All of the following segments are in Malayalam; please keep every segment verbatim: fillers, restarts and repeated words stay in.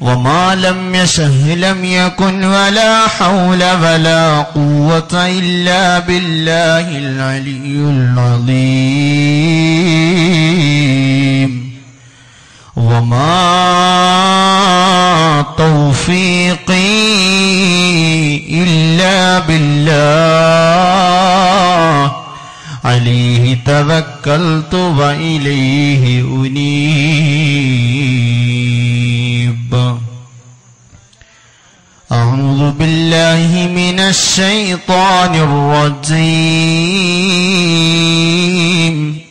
وما لم يشه لم يكن ولا حول ولا قوة إلا بالله العلي العظيم. وما توفيقي إلا بالله عليه توكلت وإليه أنيب. أعوذ بالله من الشيطان الرجيم.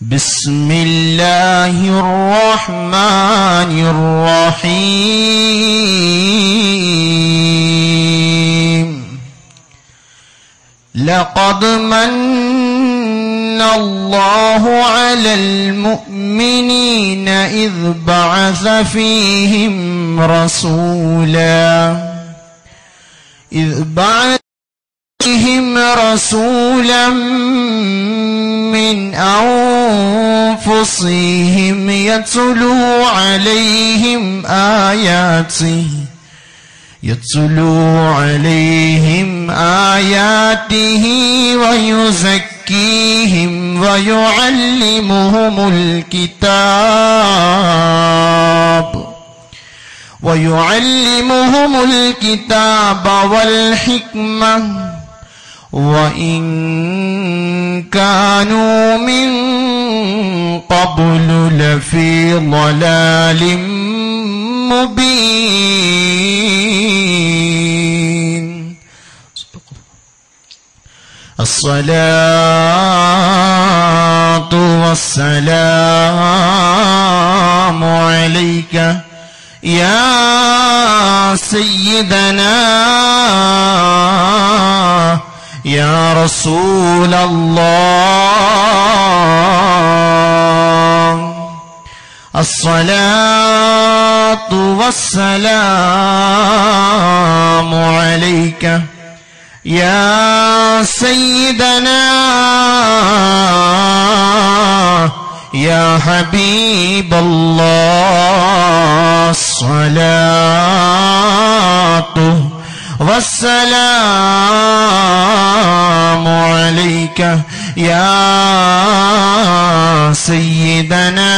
بسم الله الرحمن الرحيم. لقد من الله على المؤمنين إذ بعث فيهم رسولا إذ بعث فيهم رسولا من أنفسهم يتلو عليهم آياته يتلو عليهم آياته ويزكيهم ويعلمهم الكتاب ويعلمهم الكتاب والحكمة وَإِنْ كَانُوا مِنْ قَبْلُ لَفِي ضَلَالٍ مُبِينٍ. الصَّلَاةُ وَالسَّلَامُ عَلَيْكَ يَا سَيِّدَنَا يا رسول الله. الصلاة والسلام عليك يا سيدنا يا حبيب الله. الصلاة والسلام عليك يا سيدنا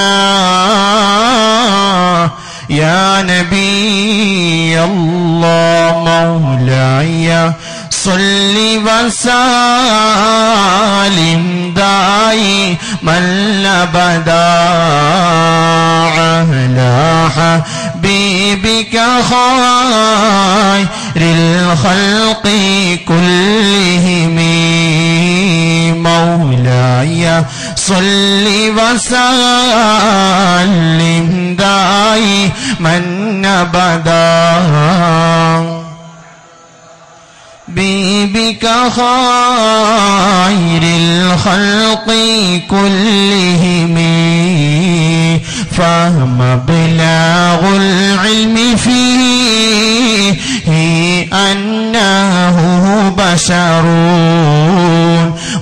يا نبي الله مولاي صل وسلم دائما أبدا على حبيبك خير الخلق كلهم مولاي صل وسلم دائما أبدا بِبِكَ خَيْرِ الْخَلْقِ كُلِّهِمْ فَمَبْلَغُ الْعِلْمِ فِيهِ أَنَّهُ بَشَرٌ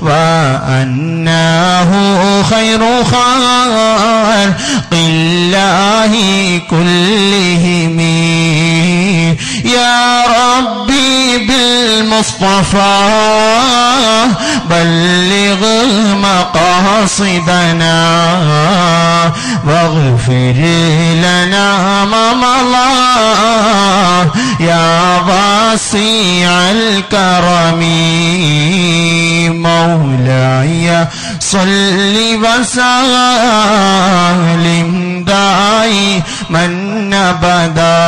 وَأَنَّهُ خَيْرُ خَلْقِ اللَّهِ كُلِّهِمْ. يا ربي بالمصطفى بلغ مقاصدنا واغفر لنا ما مضى يا واسع الكرم مولاي صل وسلم دائما أبدا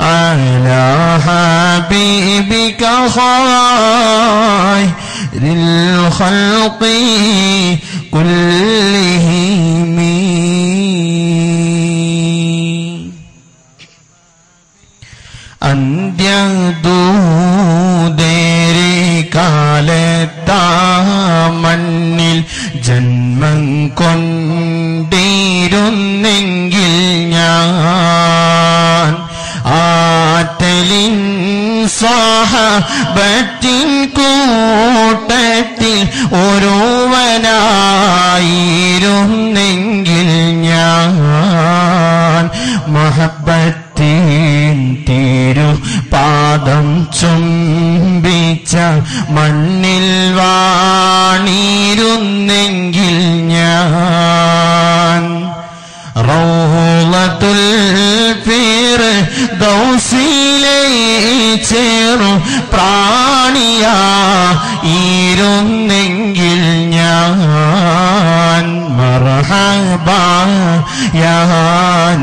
على حبيبك خير الخلق كلهم. അന്ത്യദൂ കാലത്താ മണ്ണിൽ ജന്മം കൊണ്ടിരുന്നെങ്കിൽ ഞാൻ ആതലിൻ സഹബത്തിൻ കൂട്ടത്തിൽ ഒരുവനായിരുന്നെങ്കിൽ ഞാൻ لها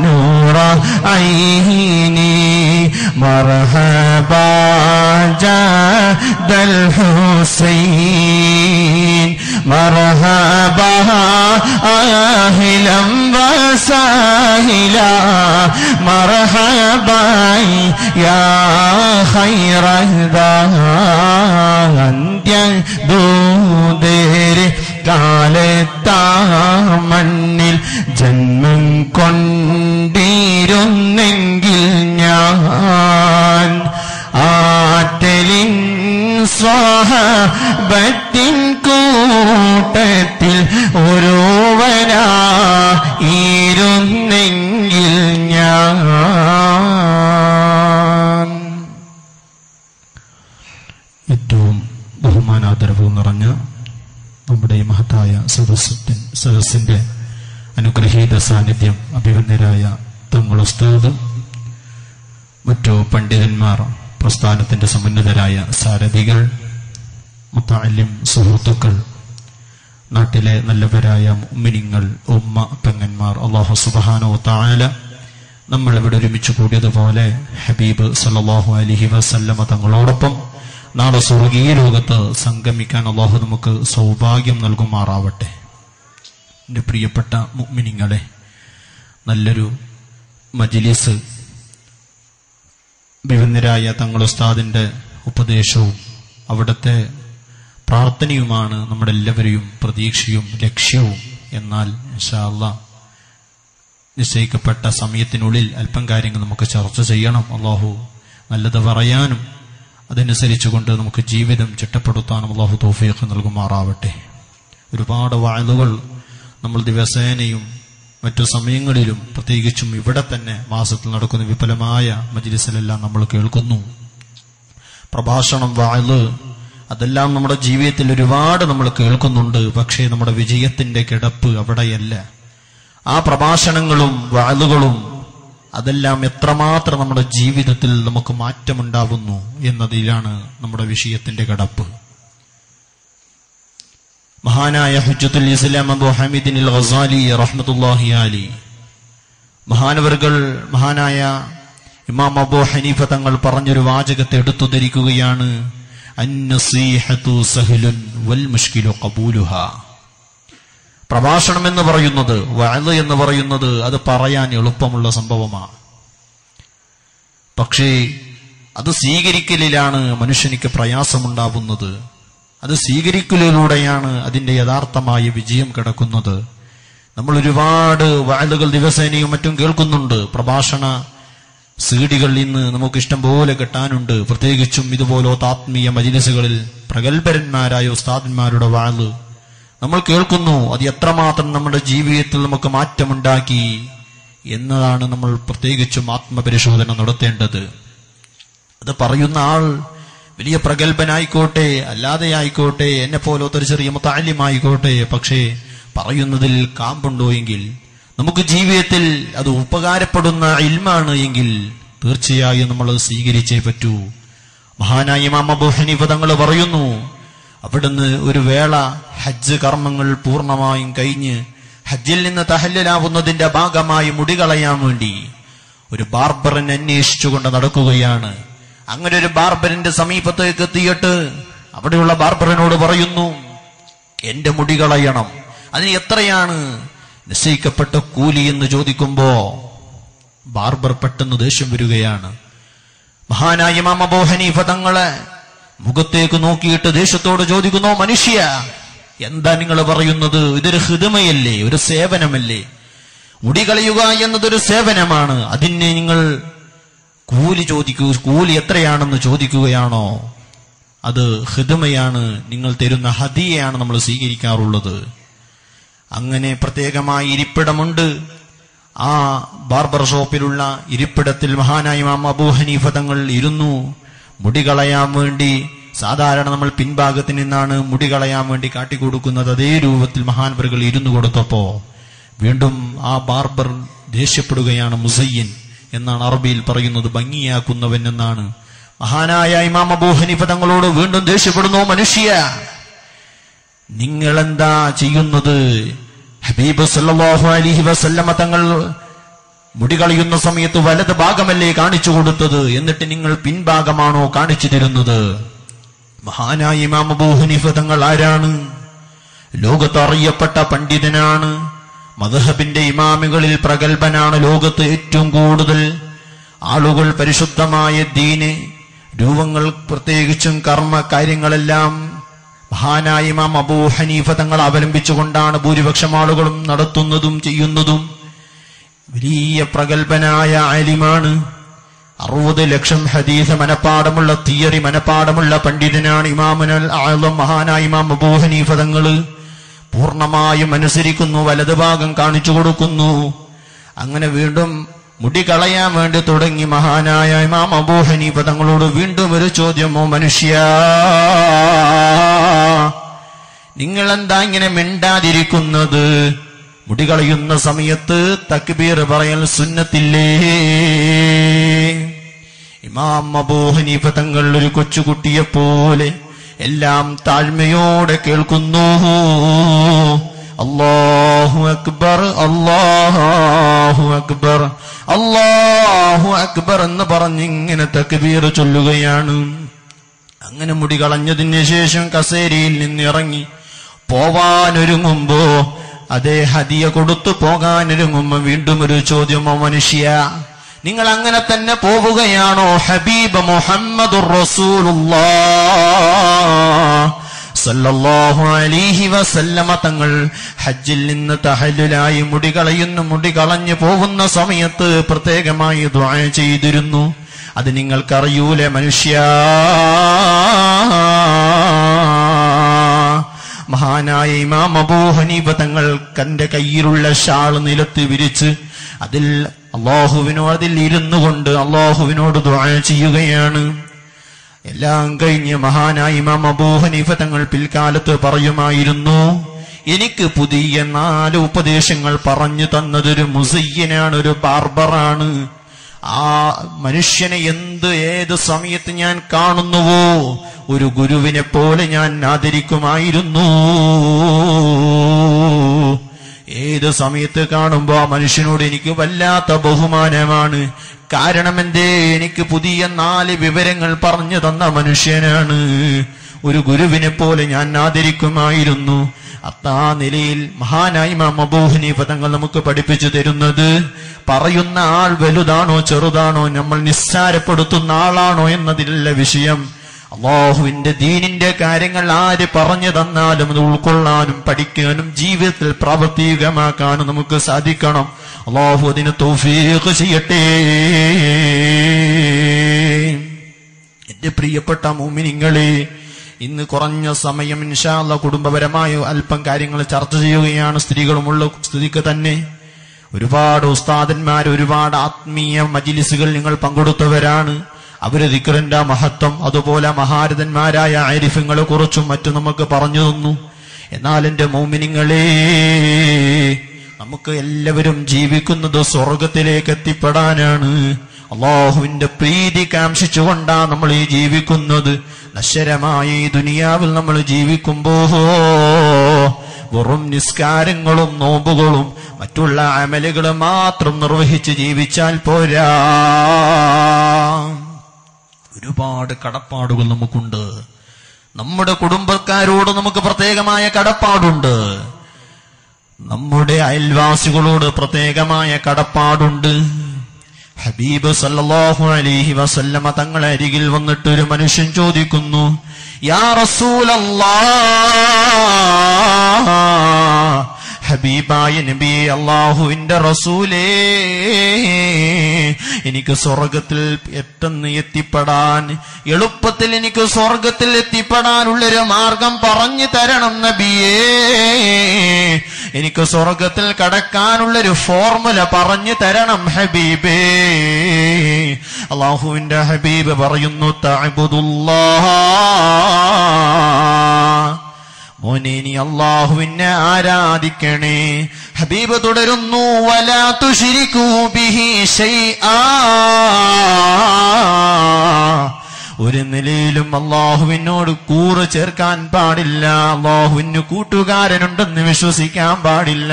نور عيني مرحبا جاد الحسين مرحبا أهلا وسهلا مرحبا يا خير الدهان يندودر മണ്ണിൽ ജന്മം കൊണ്ടിരുന്നെങ്കിൽ ഞാൻ ആറ്റലിൻ സ്വഹബത്തിൻ കൂട്ടത്തിൽ ഒരുവനായിരുന്നെങ്കിൽ ഞാൻ ഏറ്റവും ബഹുമാനാദരവും നിറഞ്ഞ നമ്മുടെ മഹത്തായ സദസ്സിന്റെ സദസ്സിന്റെ അനുഗ്രഹീത സാന്നിധ്യം അഭിവന്ദരായ തങ്ങൾ ഉസ്താദ്, മറ്റു പണ്ഡിതന്മാർ, പ്രസ്ഥാനത്തിന്റെ സമുന്നതരായ സാരഥികൾ, മുത്തഅല്ലിം സുഹൃത്തുക്കൾ, നാട്ടിലെ നല്ലവരായ മുഅ്മിനീങ്ങൾ, ഉമ്മ പെങ്ങന്മാർ, അല്ലാഹു സുബ്ഹാനഹു വ തആല നമ്മൾ ഇവിടെ ഒരുമിച്ച് കൂടിയതുപോലെ ഹബീബ് സല്ലല്ലാഹു അലൈഹി വസല്ലമ തങ്ങളോടൊപ്പം നാളെ സ്വർഗീയ ലോകത്ത് സംഗമിക്കാൻ അല്ലാഹു നമുക്ക് സൗഭാഗ്യം നൽകുമാറാവട്ടെ. എൻ്റെ പ്രിയപ്പെട്ട മുഅ്മിനീങ്ങളെ, നല്ലൊരു മജ്ലിസ്, ബഹുമാനരായ തങ്ങൾ ഉസ്താദിൻ്റെ ഉപദേശവും അവിടുത്തെ പ്രാർത്ഥനയുമാണ് നമ്മുടെ എല്ലാവരെയും പ്രതീക്ഷയും ലക്ഷ്യവും. എന്നാൽ ഇൻഷാ അല്ലാഹ് നിശ്ചയിക്കപ്പെട്ട സമയത്തിനുള്ളിൽ അല്പം കാര്യങ്ങൾ നമുക്ക് ചർച്ച ചെയ്യണം. അല്ലാഹു നല്ലത് പറയാനും അതനുസരിച്ചു കൊണ്ട് നമുക്ക് ജീവിതം ചിട്ടപ്പെടുത്താനും അല്ലാഹു തൗഫീഖ് നൽകുമാറാവട്ടെ. ഒരുപാട് വഅദുകൾ നമ്മൾ ദിവസേനയും മറ്റു സമയങ്ങളിലും പ്രത്യേകിച്ചും ഇവിടെ തന്നെ മാസത്തിൽ നടക്കുന്ന വിപുലമായ മജ്ലിസിലെല്ലാം നമ്മൾ കേൾക്കുന്നു. പ്രഭാഷണം, വഅദ് അതെല്ലാം നമ്മുടെ ജീവിതത്തിൽ ഒരുപാട് നമ്മൾ കേൾക്കുന്നുണ്ട്. പക്ഷേ നമ്മുടെ വിജയത്തിന്റെ കിടപ്പ് അവിടെയല്ല. ആ പ്രഭാഷണങ്ങളും വഅദുകളും അതെല്ലാം എത്രമാത്രം നമ്മുടെ ജീവിതത്തിൽ നമുക്ക് മാറ്റമുണ്ടാവുന്നു എന്നതിലാണ് നമ്മുടെ വിഷയത്തിന്റെ കടപ്പ്. മഹാനായ ഹുജ്ജത്തുൽ ഇസ്ലാം അബൂ ഹമീദിനിൽ ഗസാലി റഹ്മത്തുള്ളാഹി അലൈഹി മഹാനവർകൾ, മഹാനായ ഇമാം അബൂ ഹനീഫ തങ്ങൾ പറഞ്ഞൊരു വാചകത്തെ എടുത്തുദ്ധരിക്കുകയാണ്. അന്നസീഹതു സഹ്ലുൻ വൽ മുഷ്കിലു ഖബൂലുഹാ. പ്രഭാഷണം എന്ന് പറയുന്നത്, വഅദ് എന്ന് പറയുന്നത്, അത് പറയാൻ എളുപ്പമുള്ള സംഭവമാണ്. പക്ഷേ അത് സ്വീകരിക്കലിലാണ് മനുഷ്യനിക്ക് പ്രയാസമുണ്ടാവുന്നത്. അത് സ്വീകരിക്കലിലൂടെയാണ് അതിൻ്റെ യഥാർത്ഥമായ വിജയം കിടക്കുന്നത്. നമ്മൾ ഒരുപാട് വഅദുകൾ ദിവസേനയും മറ്റും കേൾക്കുന്നുണ്ട്. പ്രഭാഷണ സീഡികൾ ഇന്ന് നമുക്ക് ഇഷ്ടം പോലെ കിട്ടാനുണ്ട്. പ്രത്യേകിച്ചും ഇതുപോലത്തെ ആത്മീയ മജ്ലിസുകളിൽ പ്രഗത്ഭരന്മാരായ ഉസ്താദന്മാരുടെ വഅദ് നമ്മൾ കേൾക്കുന്നു. അത് എത്രമാത്രം നമ്മുടെ ജീവിതത്തിൽ നമുക്ക് മാറ്റമുണ്ടാക്കി എന്നതാണ് നമ്മൾ പ്രത്യേകിച്ചും ആത്മപരിശോധന നടത്തേണ്ടത്. അത് പറയുന്ന ആൾ വലിയ പ്രഗത്ഭനായിക്കോട്ടെ, അല്ലാതെ ആയിക്കോട്ടെ, എന്നെ പോലത്തെ ഒരു ചെറിയ മുത്തഅല്ലിമായിക്കോട്ടെ, പക്ഷേ പറയുന്നതിൽ കാമ്പുണ്ടോ എങ്കിൽ, നമുക്ക് ജീവിതത്തിൽ അത് ഉപകാരപ്പെടുന്ന ഇൽമാണ് എങ്കിൽ തീർച്ചയായും നമ്മൾ അത് സ്വീകരിച്ചേ പറ്റൂ. മഹാനായ ഇമാം അബൂ ഹനീഫ തങ്ങൾ പറയുന്നു, അവിടുന്ന് ഒരു വേള ഹജ്ജ് കർമ്മങ്ങൾ പൂർണ്ണമായും കഴിഞ്ഞ് ഹജ്ജിൽ നിന്ന് തഹല്ലിലാവുന്നതിന്റെ ഭാഗമായി മുടി കളയാൻ വേണ്ടി ഒരു ബാർബറിനെ അന്വേഷിച്ചുകൊണ്ട് നടക്കുകയാണ്. അങ്ങനെ ഒരു ബാർബറിന്റെ സമീപത്തേക്ക് എത്തിയിട്ട് അവിടെയുള്ള ബാർബറിനോട് പറയുന്നു, എന്റെ മുടി കളയണം, അതിന് എത്രയാണ് നിശ്ചയിക്കപ്പെട്ട കൂലി എന്ന് ചോദിക്കുമ്പോ ബാർബർ പെട്ടെന്ന് ദേഷ്യം വരികയാണ്. മഹാനായ ഇമാം അബൂ ഹനീഫ തങ്ങളെ മുഖത്തേക്ക് നോക്കിയിട്ട് ദേഷ്യത്തോട് ചോദിക്കുന്നു, മനുഷ്യ, എന്താ നിങ്ങൾ പറയുന്നത്? ഇതൊരു ഹിദ്മയല്ലേ, ഒരു സേവനമല്ലേ? മുടി കളയുക എന്നതൊരു സേവനമാണ്. അതിന് നിങ്ങൾ കൂലി ചോദിക്കൂ, കൂലി എത്രയാണെന്ന് ചോദിക്കുകയാണോ? അത് ഹിദ്മയാണ്, നിങ്ങൾ തരുന്ന ഹദിയയാണ് നമ്മൾ സ്വീകരിക്കാറുള്ളത്. അങ്ങനെ പ്രത്യേകമായ ഇരിപ്പിടമുണ്ട്. ആ ബാർബർ ഷോപ്പിലുള്ള ഇരിപ്പിടത്തിൽ മഹാനായ ഇമാം അബൂ ഹനീഫ തങ്ങൾ ഇരുന്നു. മുടി കളയാൻ വേണ്ടി സാധാരണ നമ്മൾ പിൻഭാഗത്ത് നിന്നാണ് മുടി കളയാൻ വേണ്ടി കാട്ടിക്കൊടുക്കുന്നത്. അതേ രൂപത്തിൽ മഹാൻവർകൾ ഇരുന്നു കൊടുത്തപ്പോ വീണ്ടും ആ ബാർബർ ദേഷ്യപ്പെടുകയാണ്. മുസയ്യിൻ എന്നാണ് അറബിയിൽ പറയുന്നത്, ഭംഗിയാക്കുന്നവൻ എന്നാണ്. മഹാനായ ഇമാം അബൂ ഹനീഫ തങ്ങളോട് വീണ്ടും ദേഷ്യപ്പെടുന്നു, മനുഷ്യ, നിങ്ങളെന്താ ചെയ്യുന്നത്? ഹബീബ് സല്ലല്ലാഹു അലൈഹി വസല്ലമ തങ്ങൾ മുടികളയുന്ന സമയത്ത് വലത് ഭാഗമല്ലേ കാണിച്ചു കൊടുത്തത്, എന്നിട്ട് നിങ്ങൾ പിൻഭാഗമാണോ കാണിച്ചു തരുന്നത്? മഹാനായ ഇമാം അബൂ ഹനീഫ തങ്ങൾ ആരാണ്? ലോകത്ത് അറിയപ്പെട്ട പണ്ഡിതനാണ്, മദ്ഹബിന്റെ ഇമാമുകളിൽ പ്രഗത്ഭനാണ്, ലോകത്ത് ഏറ്റവും കൂടുതൽ ആളുകൾ പരിശുദ്ധമായ ദീന് രൂപങ്ങൾ പ്രത്യേകിച്ചും കർമ്മ കാര്യങ്ങളെല്ലാം മഹാനായ ഇമാം അബൂ ഹനീഫ തങ്ങൾ അവലംബിച്ചുകൊണ്ടാണ് ഭൂരിപക്ഷം ആളുകളും നടത്തുന്നതും ചെയ്യുന്നതും. വലിയ പ്രഗത്ഭനായ ആലിമാണ്, അറുപത് ലക്ഷം ഹദീസ് മനപ്പാഠമുള്ള, തിയറി മനപ്പാഠമുള്ള പണ്ഡിതനാണ് ഇമാമുൽ ആലം മഹാനായ ഇമാം അബൂ ഹനീഫ തങ്ങൾ. പൂർണ്ണമായും അനുസരിക്കുന്നു, വലതുഭാഗം കാണിച്ചു കൊടുക്കുന്നു. അങ്ങനെ വീണ്ടും മുടി കളയാൻ വേണ്ടി തുടങ്ങി മഹാനായ ഇമാം അബൂ ഹനീഫ തങ്ങളോട് വീണ്ടും ഒരു ചോദ്യമോ, മനുഷ്യ നിങ്ങളെന്താ ഇങ്ങനെ മിണ്ടാതിരിക്കുന്നത്? മുടി കളയുന്ന സമയത്ത് തക്ബീർ പറയൽ സുന്നത്തില്ലേ? ഇമാം അബൂ ഹനീഫ തങ്ങൾ ഒരു കൊച്ചുകുട്ടിയെ പോലെ എല്ലാം താഴ്മയോടെ കേൾക്കുന്നു. അല്ലാഹു അക്ബർ, അല്ലാഹു അക്ബർ, അല്ലാഹു അക്ബർ എന്ന് പറഞ്ഞിങ്ങനെ തക്ബീർ ചൊല്ലുകയാണ്. അങ്ങനെ മുടി കളഞ്ഞതിന് ശേഷം കസേരയിൽ നിന്നിറങ്ങി പോവാനൊരുങ്ങുമ്പോ, അതേ ഹദിയ കൊടുത്തു പോകാനൊരുങ്ങുമ്പോ വീണ്ടും ഒരു ചോദ്യമോ, മനുഷ്യ നിങ്ങൾ അങ്ങനെ തന്നെ പോവുകയാണോ? ഹബീബ് മുഹമ്മദുർ റസൂലുള്ളാഹ് സല്ലല്ലാഹു അലൈഹി വസല്ലമ തങ്ങൾ ഹജ്ജിൽ നിന്ന് തഹല്ലുലായി മുടി കളയുന്നു, മുടി കളഞ്ഞു പോകുന്ന സമയത്ത് പ്രത്യേകമായി ദുആ ചെയ്തിരുന്നു. അത് നിങ്ങൾക്കറിയൂലേ മനുഷ്യ? മഹാനായ ഇമാം അബൂ ഹനീഫ തങ്ങൾ തന്റെ കയ്യിലുള്ള ഷാൾ നിലത്ത് വിരിച്ച് അതിൽ അള്ളാഹുവിനോട് അതിൽ ഇരുന്നു കൊണ്ട് അള്ളാഹുവിനോട് ദുആ ചെയ്യുകയാണ്. എല്ലാം കഴിഞ്ഞ് മഹാനായ ഇമാം അബൂ ഹനീഫ തങ്ങൾ പിൽക്കാലത്ത് പറയുമായിരുന്നു, എനിക്ക് പുതിയ നാല് ഉപദേശങ്ങൾ പറഞ്ഞു തന്നതൊരു മുസയ്യനാണ്, ഒരു ബാർബറാണ്. ആ മനുഷ്യനെ എന്ത് ഏത് സമയത്ത് ഞാൻ കാണുന്നുവോ ഒരു ഗുരുവിനെ പോലെ ഞാൻ ആദരിക്കുമായിരുന്നു. ഏത് സമയത്ത് കാണുമ്പോ ആ മനുഷ്യനോട് എനിക്ക് വല്ലാത്ത ബഹുമാനമാണ്. കാരണം എന്തേ? എനിക്ക് പുതിയ നാല് വിവരങ്ങൾ പറഞ്ഞു തന്ന മനുഷ്യനാണ്, ഒരു ഗുരുവിനെ പോലെ ഞാൻ ആദരിക്കുമായിരുന്നു. അത്താ നിലയിൽ മഹാനായ ഇമാം അബൂ ഹനീഫ തങ്ങൾ നമുക്ക് പഠിപ്പിച്ചു തരുന്നത്, പറയുന്ന ആൾ വലുതാണോ ചെറുതാണോ, നമ്മൾ നിസ്സാരപ്പെടുത്തുന്ന ആളാണോ എന്നതിലല്ല വിഷയം. അല്ലാഹുവിന്റെ ദീനിന്റെ കാര്യങ്ങൾ ആര് പറഞ്ഞു തന്നാലും അത് ഉൾക്കൊള്ളാനും പഠിക്കാനും ജീവിതത്തിൽ പ്രാവർത്തികമാക്കാനും നമുക്ക് സാധിക്കണം. അല്ലാഹു അതിന് തൗഫീഖ് ചെയ്യട്ടെ. എന്റെ പ്രിയപ്പെട്ട മുഅ്മിനീങ്ങളെ, ഇന്ന് കുറഞ്ഞ സമയം ഇൻഷാ അല്ലാഹ് കുടുംബപരമായ അല്പം കാര്യങ്ങൾ ചർച്ച ചെയ്യുകയാണ്. സ്ത്രീകളുമുള്ള സ്ഥിതിക്ക് തന്നെ ഒരുപാട് ഉസ്താദന്മാർ, ഒരുപാട് ആത്മീയ മജ്‌ലിസുകൾ നിങ്ങൾ പങ്കെടുത്തവരാണ്. അവര് ദിക്റിന്റെ മഹത്വം, അതുപോലെ മഹാരഥന്മാരായ ആരിഫുകളെ കുറിച്ചും മറ്റും നമുക്ക് പറഞ്ഞു തന്നു. എന്നാൽ എന്റെ മുഅ്മിനീങ്ങളെ, നമുക്ക് എല്ലാവരും ജീവിക്കുന്നത് സ്വർഗത്തിലേക്ക് എത്തിപ്പെടാനാണ്. അള്ളാഹുവിന്റെ പ്രീതി കാംക്ഷിച്ചുകൊണ്ടാണ് നമ്മൾ ഈ ജീവിക്കുന്നത്. നശ്വരമായ ഈ ദുനിയാവിൽ നമ്മൾ ജീവിക്കുമ്പോ വെറും നിസ്കാരങ്ങളും നോമ്പുകളും മറ്റുള്ള അമലുകളും മാത്രം നിർവഹിച്ച് ജീവിച്ചാൽ പോരാ. ഒരുപാട് കടപ്പാടുകൾ നമുക്കുണ്ട്. നമ്മുടെ കുടുംബക്കാരോട് നമുക്ക് പ്രത്യേകമായ കടപ്പാടുണ്ട്, നമ്മുടെ അയൽവാസികളോട് പ്രത്യേകമായ കടപ്പാടുണ്ട്. ഹബീബ് സല്ലല്ലാഹു അലൈഹി വസല്ലമ തങ്ങളെ അരികിൽ വന്നിട്ട് ഒരു മനുഷ്യൻ ചോദിക്കുന്നു, യാ റസൂലല്ലാഹ്, ഹബീബായ നബിയെ, അല്ലാഹുവിന്റെ റസൂലേ, എനിക്ക് സ്വർഗത്തിൽ പെട്ടെന്ന് എത്തിപ്പെടാൻ, എളുപ്പത്തിൽ എനിക്ക് സ്വർഗത്തിൽ എത്തിപ്പെടാനുള്ളൊരു മാർഗം പറഞ്ഞു തരണം നബിയേ, എനിക്ക് സ്വർഗത്തിൽ കടക്കാനുള്ളൊരു ഫോർമുല പറഞ്ഞു തരണം ഹബീബേ. അല്ലാഹുവിന്റെ ഹബീബ് പറയുന്നു, തഅബ്ദുല്ലാഹ്, മോനെ നീ അല്ലാഹുവിനെ ആരാധിക്കണേ. ഹബീബ് തുടരുന്നു, വലാ തുശ്രികൂ ബിഹി ശൈആ, ഒരു നിലയിലും അള്ളാഹുവിനോട് കൂറ് ചേർക്കാൻ പാടില്ല. അള്ളാഹുവിന് കൂട്ടുകാരനുണ്ടെന്ന് വിശ്വസിക്കാൻ പാടില്ല,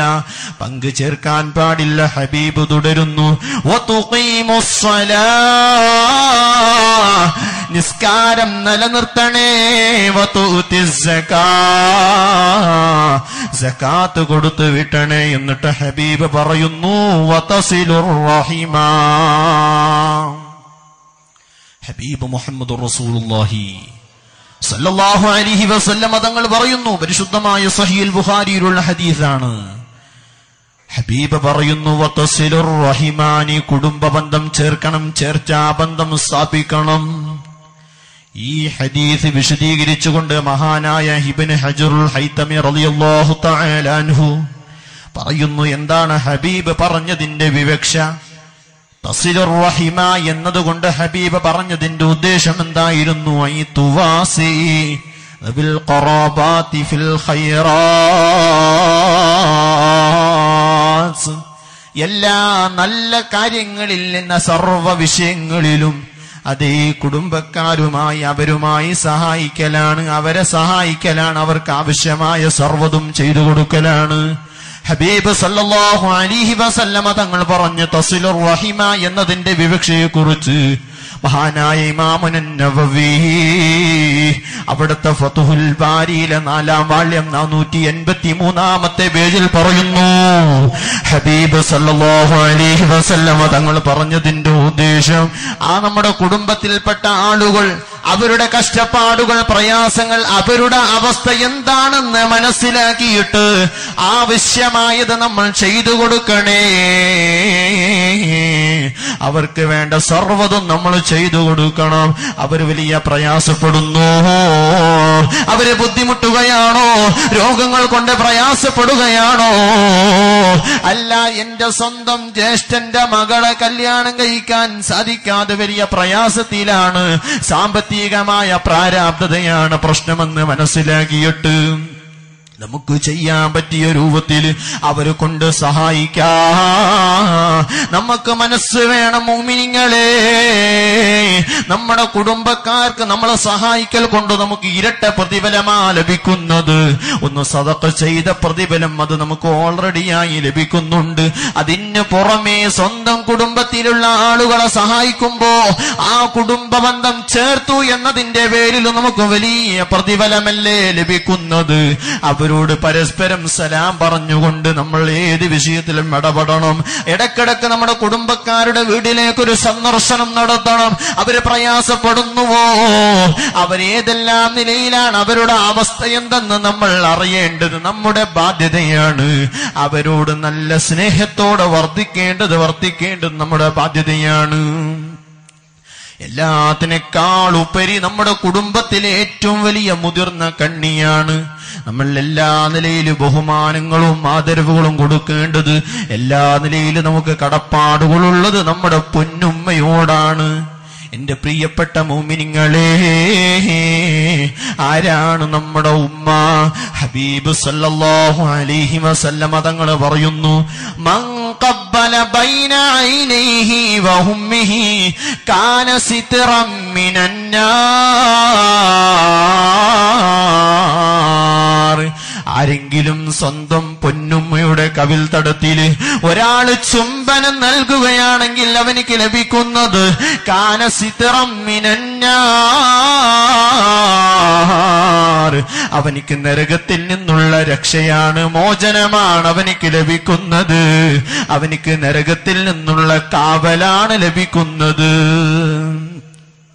പങ്ക് ചേർക്കാൻ പാടില്ല. ഹബീബ് തുടരുന്നു, നിസ്കാരം നിലനിർത്തണേ, സകാത്ത് കൊടുത്തു വിട്ടണേ. എന്നിട്ട് ഹബീബ് പറയുന്നു, വതസിലുർ റഹിമ, ഹബീബ് മുഹമ്മദ് റസൂലുള്ളാഹി സല്ലല്ലാഹു അലൈഹി വസല്ലം തങ്ങൾ പറയുന്നു, പരിശുദ്ധമായ സഹീഹ് ബുഖാരിയിലുള്ള ഹദീസാണ്. ഹബീബ് പറയുന്നു, വതസിലുർ റഹിമാനി, കുടുംബ ബന്ധം ചേർക്കണം, ചേർച്ചാ ബന്ധം സ്ഥാപിക്കണം. ഈ ഹദീസ് വിശദീകരിച്ചുകൊണ്ട് മഹാനായ ഇബ്നു ഹജറുൽ ഹൈതമി റളിയല്ലാഹു തആല അൻഹു പറയുന്നു, എന്താണ് ഹബീബ് പറഞ്ഞതിന്റെ വിവക്ഷ? തസിലുർ റഹിമ എന്നതുകൊണ്ട് ഹബീബ് പറഞ്ഞതിന്റെ ഉദ്ദേശം എന്തായിരുന്നു? ഐ തുവാസി ബിൽ ഖറാബാതി ഫിൽ ഖൈറാത്ത്, എല്ലാ നല്ല കാര്യങ്ങളിൽ എന്ന സർവ്വ വിഷയങ്ങളിലും അതേ കുടുംബക്കാരുമായി അവരുമായി സഹായിക്കലാണ്, അവരെ സഹായിക്കലാണ്, അവർക്ക് ആവശ്യമായ സർവ്വതും ചെയ്തു കൊടുക്കലാണ്. ഹബീബ് സല്ലല്ലാഹു അലൈഹി വസല്ലമ തങ്ങൾ പറഞ്ഞ തസിലുർ റഹിമ എന്നതിന്റെ വിവക്ഷയെക്കുറിച്ച് മഹാനായ ഇമാമുൻ നവവി അവിടുത്തെ ഫതുഹുൽ ബാരിയിലെ നാലാം വാള്യം നാനൂറ്റി എൺപത്തി മൂന്നാമത്തെ പേജിൽ പറയുന്നു, ഹബീബ് സല്ലല്ലാഹു അലൈഹി വസല്ലമ തങ്ങൾ പറഞ്ഞതിന്റെ ഉദ്ദേശം, ആ നമ്മുടെ കുടുംബത്തിൽപ്പെട്ട ആളുകൾ അവരുടെ കഷ്ടപ്പാടുകൾ പ്രയാസങ്ങൾ അവരുടെ അവസ്ഥ എന്താണെന്ന് മനസ്സിലാക്കിയിട്ട് ആവശ്യമായത് നമ്മൾ ചെയ്തു കൊടുക്കണേ, അവർക്ക് വേണ്ട സർവ്വതും നമ്മൾ ചെയ്തു കൊടുക്കണം. അവർ വലിയ പ്രയാസപ്പെടുന്നു, അവര് ബുദ്ധിമുട്ടുകയാണോ, രോഗങ്ങൾ കൊണ്ട് പ്രയാസപ്പെടുകയാണോ, അല്ല എന്റെ സ്വന്തം ജ്യേഷ്ഠന്റെ മകളെ കല്യാണം കഴിക്കാൻ സാധിക്കാതെ വലിയ പ്രയാസത്തിലാണ്, സാമ്പത്തികമായ പ്രാരാബ്ധതയാണ് പ്രശ്നമെന്ന് മനസ്സിലാക്കിയിട്ട് നമുക്ക് ചെയ്യാൻ പറ്റിയ രൂപത്തിൽ അവരെ കൊണ്ട് സഹായിക്കാം. നമുക്ക് മനസ്സ് വേണം മുഅ്മിനീങ്ങളെ, നമ്മുടെ കുടുംബക്കാർക്ക് നമ്മളെ സഹായിക്കൽ കൊണ്ട് നമുക്ക് ഇരട്ട പ്രതിഫലമാണ് ലഭിക്കുന്നത്. ഒന്ന് സദഖ ചെയ്ത പ്രതിഫലം അത് നമുക്ക് ഓൾറെഡിയായി ലഭിക്കുന്നുണ്ട്. അതിന് പുറമേ സ്വന്തം കുടുംബത്തിലുള്ള ആളുകളെ സഹായിക്കുമ്പോ ആ കുടുംബ ബന്ധം ചേർത്തു എന്നതിന്റെ പേരിൽ നമുക്ക് വലിയ പ്രതിഫലമല്ലേ ലഭിക്കുന്നത്. അവരോട് പരസ്പരം സലാം പറഞ്ഞുകൊണ്ട് നമ്മൾ ഏത് വിഷയത്തിലും ഇടപെടണം. ഇടക്കിടക്ക് നമ്മുടെ കുടുംബക്കാരുടെ വീട്ടിലേക്കൊരു സന്ദർശനം നടത്തണം. അവര് പ്രയാസപ്പെടുന്നുവോ, അവരേതെല്ലാം നിലയിലാണ്, അവരുടെ അവസ്ഥ എന്തെന്ന് നമ്മൾ അറിയേണ്ടത് നമ്മുടെ ബാധ്യതയാണ്. അവരോട് നല്ല സ്നേഹത്തോടെ വർത്തിക്കേണ്ടത് വർത്തിക്കേണ്ടത് നമ്മുടെ ബാധ്യതയാണ്. എല്ലാത്തിനേക്കാളുപരി നമ്മുടെ കുടുംബത്തിലെ ഏറ്റവും വലിയ മുതിർന്ന കണ്ണിയാണ്. നമ്മൾ എല്ലാ നിലയിലും ബഹുമാനങ്ങളും ആദരവുകളും കൊടുക്കേണ്ടത്, എല്ലാ നിലയിലും നമുക്ക് കടപ്പാടുകളുള്ളത് നമ്മുടെ പൊന്നുമ്മയോടാണ്. എന്റെ പ്രിയപ്പെട്ട മുഅ്മിനീങ്ങളെ, ആരാണ് നമ്മുടെ ഉമ്മ? ഹബീബ് സല്ലല്ലാഹു അലൈഹി വസല്ലമ തങ്ങൾ പറയുന്നു, മൻ ഖബ്ബല ബൈന ഐനൈഹി വഹുമ്മിഹി കാന സിത്റൻ മിനന്നാർ. ആരെങ്കിലും സ്വന്തം പൊന്നുമ്മയുടെ കവിൽ തടത്തില് ഒരാള് ചുംബനം നൽകുകയാണെങ്കിൽ അവനിക്ക് ലഭിക്കുന്നത് കാന സിത്റൻ മിനന്നാർ, അവനിക്ക് നരകത്തിൽ നിന്നുള്ള രക്ഷയാണ്, മോചനമാണ് അവനിക്ക് ലഭിക്കുന്നത്, അവനിക്ക് നരകത്തിൽ നിന്നുള്ള കാവലാണ് ലഭിക്കുന്നത്.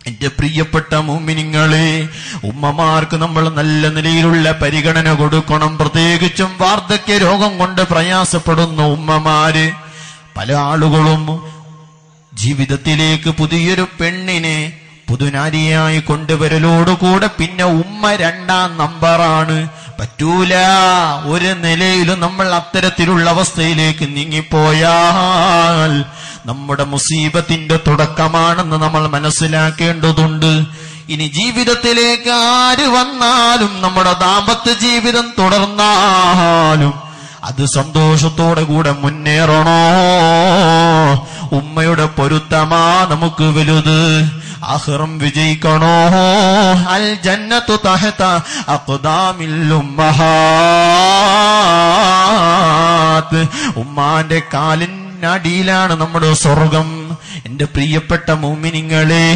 എന്റെ പ്രിയപ്പെട്ട മുഅ്മിനീങ്ങളെ, ഉമ്മമാർക്ക് നമ്മൾ നല്ല നിലയിലുള്ള പരിഗണന കൊടുക്കണം. പ്രത്യേകിച്ചും വാർദ്ധക്യ രോഗം കൊണ്ട് പ്രയാസപ്പെടുന്ന ഉമ്മമാര്, പല ആളുകളും ജീവിതത്തിലേക്ക് പുതിയൊരു പെണ്ണിനെ പുതുനാരിയായി കൊണ്ടുവരലോടുകൂടെ പിന്നെ ഉമ്മ രണ്ടാം നമ്പറാണ്. പറ്റൂല, ഒരു നിലയിലും നമ്മൾ അത്തരത്തിലുള്ള അവസ്ഥയിലേക്ക് നീങ്ങിപ്പോയാൽ നമ്മുടെ മുസീബത്തിന്റെ തുടക്കമാണെന്ന് നമ്മൾ മനസ്സിലാക്കേണ്ടതുണ്ട്. ഇനി ജീവിതത്തിലേക്ക് ആര് വന്നാലും നമ്മുടെ ദാമ്പത്യ ജീവിതം തുടർന്നാലും അത് സന്തോഷത്തോടെ കൂടെ മുന്നേറണോ? ഉമ്മയുടെ പൊരുത്തമാ നമുക്ക് വലുത്. ആ அஹ்ரம் விஜயிக்கணோ அல் ஜன்னத்து தஹ்த அக்தாமில் உம்மஹாத். ഉമ്മാന്റെ കാലിന്റെ അടിയിലാണ് നമ്മുടെ സ്വർഗം. എന്റെ പ്രിയപ്പെട്ട മുഅ്മിനീങ്ങളെ,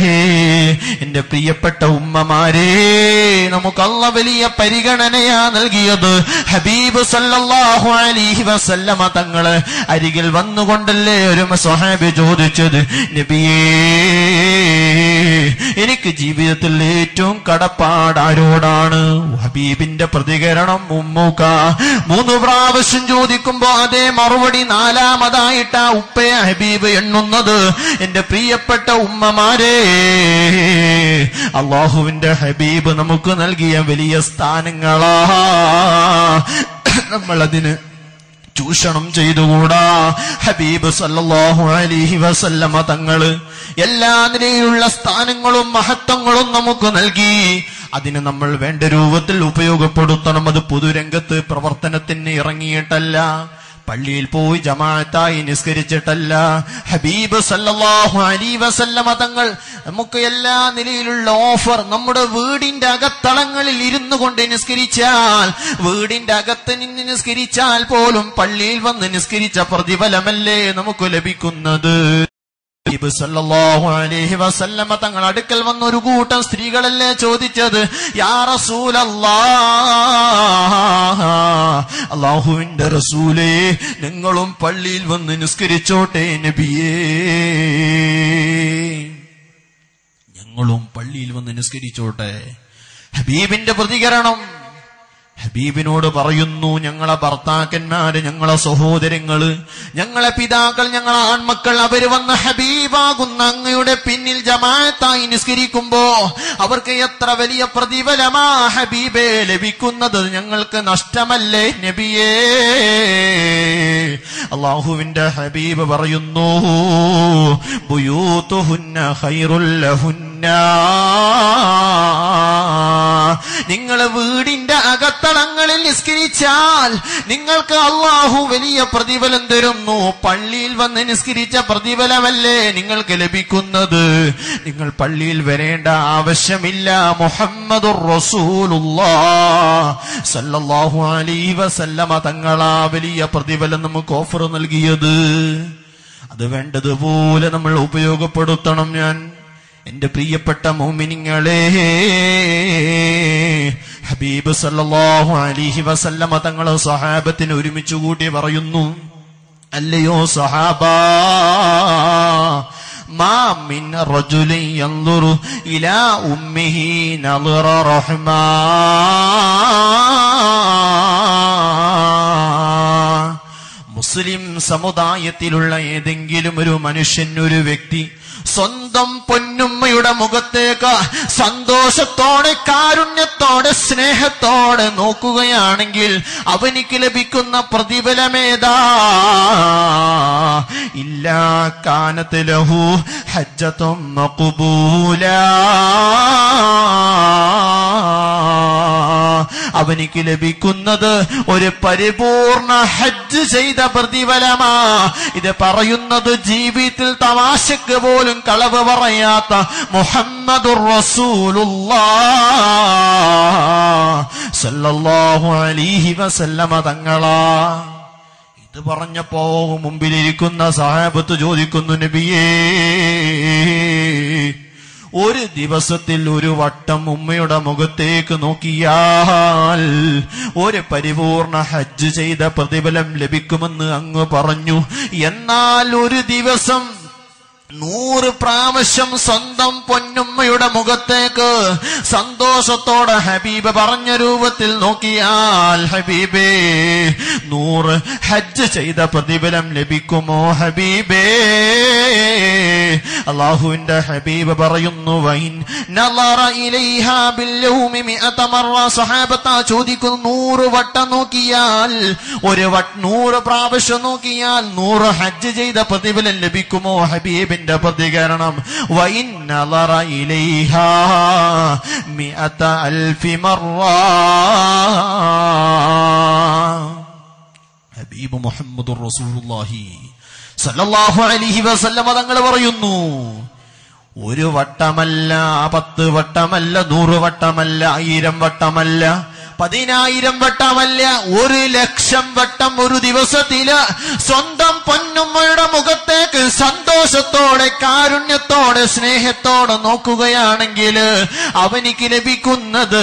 എന്റെ പ്രിയപ്പെട്ട ഉമ്മമാരെ, നമുക്ക് അല്ലാഹ് വലിയ പരിഗണനയാ നൽകിയത്. ഹബീബ് സല്ലല്ലാഹു അലൈഹി വസല്ലമ തങ്ങൾ അരികിൽ വന്നുകൊണ്ടല്ലേ ഒരു സ്വഹാബി ചോദിച്ചത്, നബിയേ എനിക്ക് ജീവിതത്തിൽ ഏറ്റവും കടപ്പാട് ആരോടാണ്? ഹബീബിന്റെ പ്രതികരണം ഉമ്മുക. മൂന്ന് പ്രാവശ്യം ചോദിക്കുമ്പോ അതേ മറുപടി നാലാമതായിട്ടാ ഉപ്പയെ ഹബീബ് എണ്ണുന്നത്. എന്റെ പ്രിയപ്പെട്ട ഉമ്മമാരെ, അല്ലാഹുവിന്റെ ഹബീബ് നമുക്ക് നൽകിയ വലിയ സ്ഥാനങ്ങളാ, നമ്മളതിന് ചൂഷണം ചെയ്തുകൂടാ. ഹബീബ് സല്ലല്ലാഹു അലൈഹി വസല്ലമ തങ്ങള് എല്ലാ നിലയിലുള്ള സ്ഥാനങ്ങളും മഹത്വങ്ങളും നമുക്ക് നൽകി. അതിനെ നമ്മൾ വേണ്ട രൂപത്തിൽ ഉപയോഗപ്പെടുത്തണം. അത് പൊതുരംഗത്ത് പ്രവർത്തനത്തിന് ഇറങ്ങിയിട്ടല്ല, പള്ളിയിൽ പോയി ജമാഅത്തായി നിസ്കരിച്ചിട്ടല്ല. ഹബീബ് സല്ലല്ലാഹു അലൈഹി വസല്ലമ തങ്ങൾ നമുക്ക് എല്ലാ നിലയിലുള്ള ഓഫർ, നമ്മുടെ വീടിന്റെ അകത്തളങ്ങളിൽ ഇരുന്നു കൊണ്ട് നിസ്കരിച്ചാൽ, വീടിന്റെ അകത്ത് നിന്ന് നിസ്കരിച്ചാൽ പോലും പള്ളിയിൽ വന്ന് നിസ്കരിച്ച പ്രതിഫലമല്ലേ നമുക്ക് ലഭിക്കുന്നത്. ഹബീബ് സല്ലല്ലാഹു അലൈഹി വസല്ലമ തങ്ങൾ അടുക്കൽ വന്ന ഒരു കൂട്ടം സ്ത്രീകളല്ലേ ചോദിച്ചത്, യാ റസൂലല്ലാഹ്, അല്ലാഹുവിന്റെ റസൂലേ നിങ്ങളും പള്ളിയിൽ വന്ന് നിസ്കരിച്ചോട്ടെ നബിയേ, ഞങ്ങളും പള്ളിയിൽ വന്ന് നിസ്കരിച്ചോട്ടെ. ഹബീബിന്റെ പ്രതികരണം, ഹബീബിനോട് പറയുന്നു, ഞങ്ങളെ ഭർത്താക്കന്മാര്, ഞങ്ങളെ സഹോദരങ്ങള്, ഞങ്ങളെ പിതാക്കൾ, ഞങ്ങളെ ആൺമക്കൾ, അവര് വന്ന് ഹബീബാകുന്ന അങ്ങയുടെ പിന്നിൽ ജമാഅത്തായി നിസ്കരിക്കുമ്പോ അവർക്ക് എത്ര വലിയ പ്രതിഫലമാ ഹബീബേ ലഭിക്കുന്നത്, ഞങ്ങൾക്ക് നഷ്ടമല്ലേ നബിയേ? അല്ലാഹുവിന്റെ ഹബീബ് പറയുന്നു, ബുയൂതുഹുന്ന ഖൈറുൽ ലഹുന്ന, നിങ്ങളെ വീടിന്റെ അകത്തളങ്ങളിൽ നിസ്കരിച്ചാൽ നിങ്ങൾക്ക് അല്ലാഹു വലിയ പ്രതിഫലം തരുന്നു. പള്ളിയിൽ വന്ന് നിസ്കരിച്ച പ്രതിഫലമല്ലേ നിങ്ങൾക്ക് ലഭിക്കുന്നത്. നിങ്ങൾ പള്ളിയിൽ വരേണ്ട ആവശ്യമില്ല. മുഹമ്മദുർ റസൂലുള്ളാഹി സല്ലല്ലാഹു അലൈഹി വസല്ലമ തങ്ങളാ വലിയ പ്രതിഫലം നമുക്ക് ഓഫർ നൽകിയത്. അത് വേണ്ടതുപോലെ നമ്മൾ ഉപയോഗപ്പെടുത്തണം. ഞാൻ എന്റെ പ്രിയപ്പെട്ട മുഅ്മിനീങ്ങളെ, ഹബീബ് സല്ലല്ലാഹു അലൈഹി വസല്ലമ തങ്ങൾ സഹാബത്തിന് ഒരുമിച്ച് കൂട്ടി പറയുന്നു, അല്ലയോ സഹാബാ, മാ മിൻ റജുലിൻ യൻദുറു ഇലാ ഉമ്മിഹി നളറ റഹ്മാ, മുസ്ലിം സമുദായത്തിലുള്ള ഏതെങ്കിലും ഒരു മനുഷ്യൻ, ഒരു വ്യക്തി സ്വന്തം പൊന്നുമ്മയുടെ മുഖത്തേക്ക് സന്തോഷത്തോടെ, കാരുണ്യത്തോടെ, സ്നേഹത്തോടെ നോക്കുകയാണെങ്കിൽ അവനിക്ക് ലഭിക്കുന്ന പ്രതിഫലമേതാ? ഇല്ലാ കാനത് ലഹു ഹജ്ജത്തും മഖ്ബൂല, അവനിക്ക് ലഭിക്കുന്നത് ഒരു പരിപൂർണ ഹജ്ജ് ചെയ്ത പ്രതിഫലമാ. ഇത് പറയുന്നത് ജീവിതത്തിൽ തമാശക്ക് പോലും കളവ് പറയാത്ത മുഹമ്മദുർ റസൂലുള്ളാഹി സല്ലല്ലാഹു അലൈഹി വസല്ലമ തങ്ങളാ. ഇത് പറഞ്ഞപ്പോ മുമ്പിലിരിക്കുന്ന സഹാബത്ത് ചോദിക്കുന്നു, നബിയേ, ഒരു ദിവസത്തിൽ ഒരു വട്ടം ഉമ്മയുടെ മുഖത്തേക്ക് നോക്കിയാൽ ഒരു പരിപൂർണ ഹജ്ജ് ചെയ്ത പ്രതിഫലം ലഭിക്കുമെന്ന് അങ്ങ് പറഞ്ഞു. എന്നാൽ ഒരു ദിവസം നൂറ് പ്രാവശ്യം സ്വന്തം പൊന്നുമ്മയുടെ മുഖത്തേക്ക് സന്തോഷത്തോടെ ഹബീബ് പറഞ്ഞ രൂപത്തിൽ നോക്കിയാൽ ഹബീബേ നൂറ് ഹജ്ജ് ചെയ്ത പ്രതിഫലം ലഭിക്കുമോ ഹബീബേ? അല്ലാഹുവിന്റെ ഹബീബ് പറയുന്നു, വൈൻ നളറ ഇലൈഹാ ബിൽ യൗമി മിഅത മറ, സഹാബത്താ ചോദിക്കുന്നു, നൂറ് വട്ടം നോക്കിയാൽ, ഒരു വട്ടം നൂറ് പ്രാവശ്യം നോക്കിയാൽ നൂറ് ഹജ്ജ് ചെയ്ത പ്രതിഫലം ലഭിക്കുമോ ഹബീബ്? പ്രതികരണം, വൈൻ നളറ ഇലൈഹാ മിഅത അൽഫി മറ, ഹബീബ് മുഹമ്മദുർ റസൂലുള്ളാഹി സല്ലല്ലാഹു അലൈഹി വസല്ലമ തങ്ങൾ പറയുന്നു, ഒരു വട്ടമല്ല, പത്ത് വട്ടമല്ല, നൂറ് വട്ടമല്ല, ആയിരം വട്ടമല്ല, പതിനായിരം വട്ടമല്ല, ഒരു ലക്ഷം വട്ടം ഒരു ദിവസത്തില് സ്വന്തം പൊന്നുമ്മയുടെ മുഖത്തേക്ക് സന്തോഷത്തോടെ, കാരുണ്യത്തോടെ, സ്നേഹത്തോടെ നോക്കുകയാണെങ്കിൽ അവനിക്ക് ലഭിക്കുന്നത്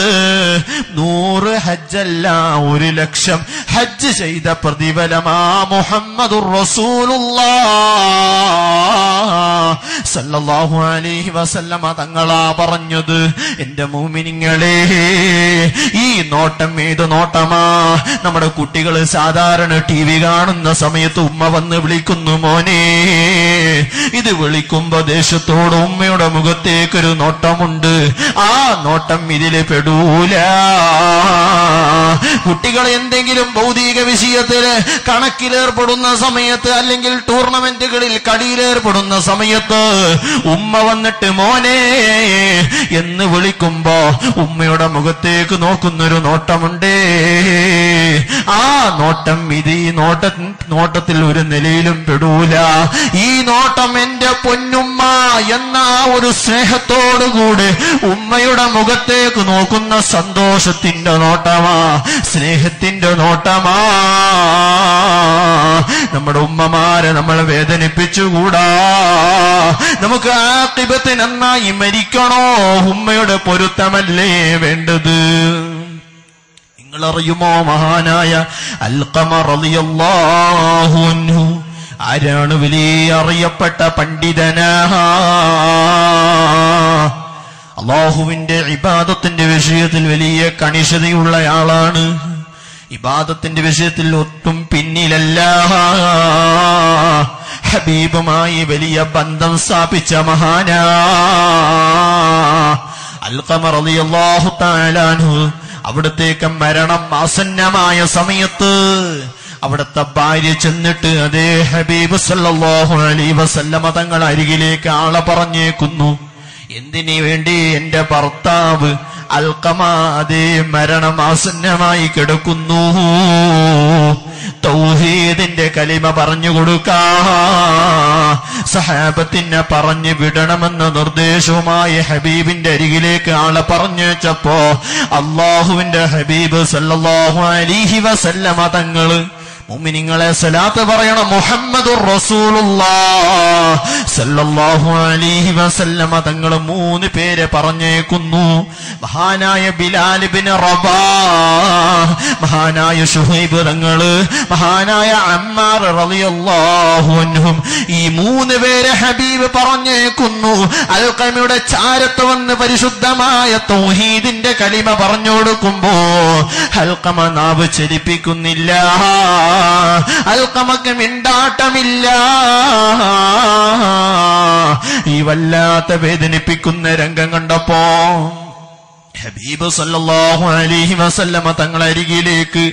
നൂറ് ഹജ്ജല്ല, ഒരു ലക്ഷം ഹജ്ജ് ചെയ്ത പ്രതിഫലമാ. മുഹമ്മദുർ റസൂലുള്ളാഹി സല്ലല്ലാഹു അലൈഹി വസല്ലമ തങ്ങളാ പറഞ്ഞത്, എന്റെ മുഅ്മിനീങ്ങളെ, ഈ നോട്ടം ഏത് നോട്ടമാ? നമ്മുടെ കുട്ടികൾ സാധാരണ ടി വി കാണുന്ന സമയത്ത് ഉമ്മ വന്ന് വിളിക്കുന്നു, മോനെ. ഇത് വിളിക്കുമ്പോ ദേശത്തോട് ഉമ്മയുടെ മുഖത്തേക്കൊരു നോട്ടമുണ്ട്. ആ നോട്ടം ഇതില് പെടൂല. കുട്ടികൾ എന്തെങ്കിലും ഭൗതിക വിഷയത്തില് കണക്കിലേർപ്പെടുന്ന സമയത്ത്, അല്ലെങ്കിൽ ടൂർണമെന്റുകളിൽ കളിയിലേർപ്പെടുന്ന സമയത്ത് ഉമ്മ വന്നിട്ട് മോനെ എന്ന് വിളിക്കുമ്പോ ഉമ്മയുടെ മുഖത്തേക്ക് നോക്കുന്നൊരു നോട്ടമുണ്ടേ. ആ നോട്ടം ഇത് ഈ നോട്ട നോട്ടത്തിൽ ഒരു നിലയിലും പെടൂല. ഈ നോട്ടം എന്റെ പൊന്നുമ്മ എന്ന ഒരു സ്നേഹത്തോടുകൂടെ ഉമ്മയുടെ മുഖത്തേക്ക് നോക്കുന്ന സന്തോഷത്തിന്റെ നോട്ടമാ, സ്നേഹത്തിന്റെ നോട്ടമാ. നമ്മുടെ ഉമ്മമാരെ നമ്മൾ വേദനിപ്പിച്ചുകൂടാ. നമുക്ക് ആഖിബത്ത് നന്നായി മരിക്കണോ? ഉമ്മയുടെ പൊരുത്തമല്ലേ വേണ്ടത്? നിങ്ങളറിയുമോ, മഹാനായ അൽഖമ റളിയല്ലാഹു അൻഹു ആരാണ്? വലിയ അറിയപ്പെട്ട പണ്ഡിതനാ. അല്ലാഹുവിന്റെ ഇബാദത്തിന്റെ വിഷയത്തിൽ വലിയ കണിശതയുള്ളയാളാണ്. ഇബാദത്തിന്റെ വിഷയത്തിൽ ഒട്ടും പിന്നിലല്ല. ഹബീബുമായി വലിയ ബന്ധം സ്ഥാപിച്ച മഹാനാ അൽഖമ റളിയല്ലാഹു തആല അൻഹു. അവിടത്തേക്ക് മരണം ആസന്നമായ സമയത്ത് അവിടുത്തെ ഭാര്യ ചെന്നിട്ട് അതേ ഹബീബ് സല്ലല്ലാഹു അലൈഹി വസല്ലമ തങ്ങൾ അരികിലേക്ക് ആളെ പറഞ്ഞേക്കുന്നു. എന്തിനു വേണ്ടി? എന്റെ ഭർത്താവ് അൽഖമ അതേ മരണം ആസന്നമായി കിടക്കുന്നു, തൗഹീദിന്റെ കലിമ പറഞ്ഞു കൊടുക്കാ, സഹാബത്തിനെ പറഞ്ഞു വിടണമെന്ന നിർദ്ദേശവുമായി ഹബീബിന്റെ അരികിലേക്ക് ആളെ പറഞ്ഞേച്ചപ്പോ അല്ലാഹുവിന്റെ ഹബീബ് സല്ലല്ലാഹു അലൈഹി വസല്ലമ തങ്ങള് മുഅ്മിനീങ്ങളെ സലാത്ത് പറയണം, മുഹമ്മദുർ റസൂലുള്ളാഹി സല്ലല്ലാഹു അലൈഹി വസല്ലമ തങ്ങൾ മൂന്ന് പേരെ പറഞ്ഞേക്കുന്നു. മഹാനായ ബിലാൽ ഇബ്നു റബാഹ്, മഹാനായ ശുഹൈബ് തങ്ങൾ, മഹാനായ അമ്മാർ റളിയല്ലാഹു അൻഹും. ഈ മൂന്ന് പേരെ ഹബീബ് പറഞ്ഞേക്കുന്നു. അൽഖമയുടെ ചാരത്ത് വന്ന് പരിശുദ്ധമായ തൗഹീദിന്റെ കലിമ പറഞ്ഞു കൊടുക്കുമ്പോ അൽഖമ നാവ് ചലിപ്പിക്കുന്നില്ല, അൽഖമക്ക് മിണ്ടാട്ടമില്ല. ഈ വല്ലാത്ത വേദനിപ്പിക്കുന്ന രംഗം കണ്ടപ്പോ ഹബീബ് സല്ലല്ലാഹു അലൈഹി വസല്ലമ തങ്ങളരികിലേക്ക്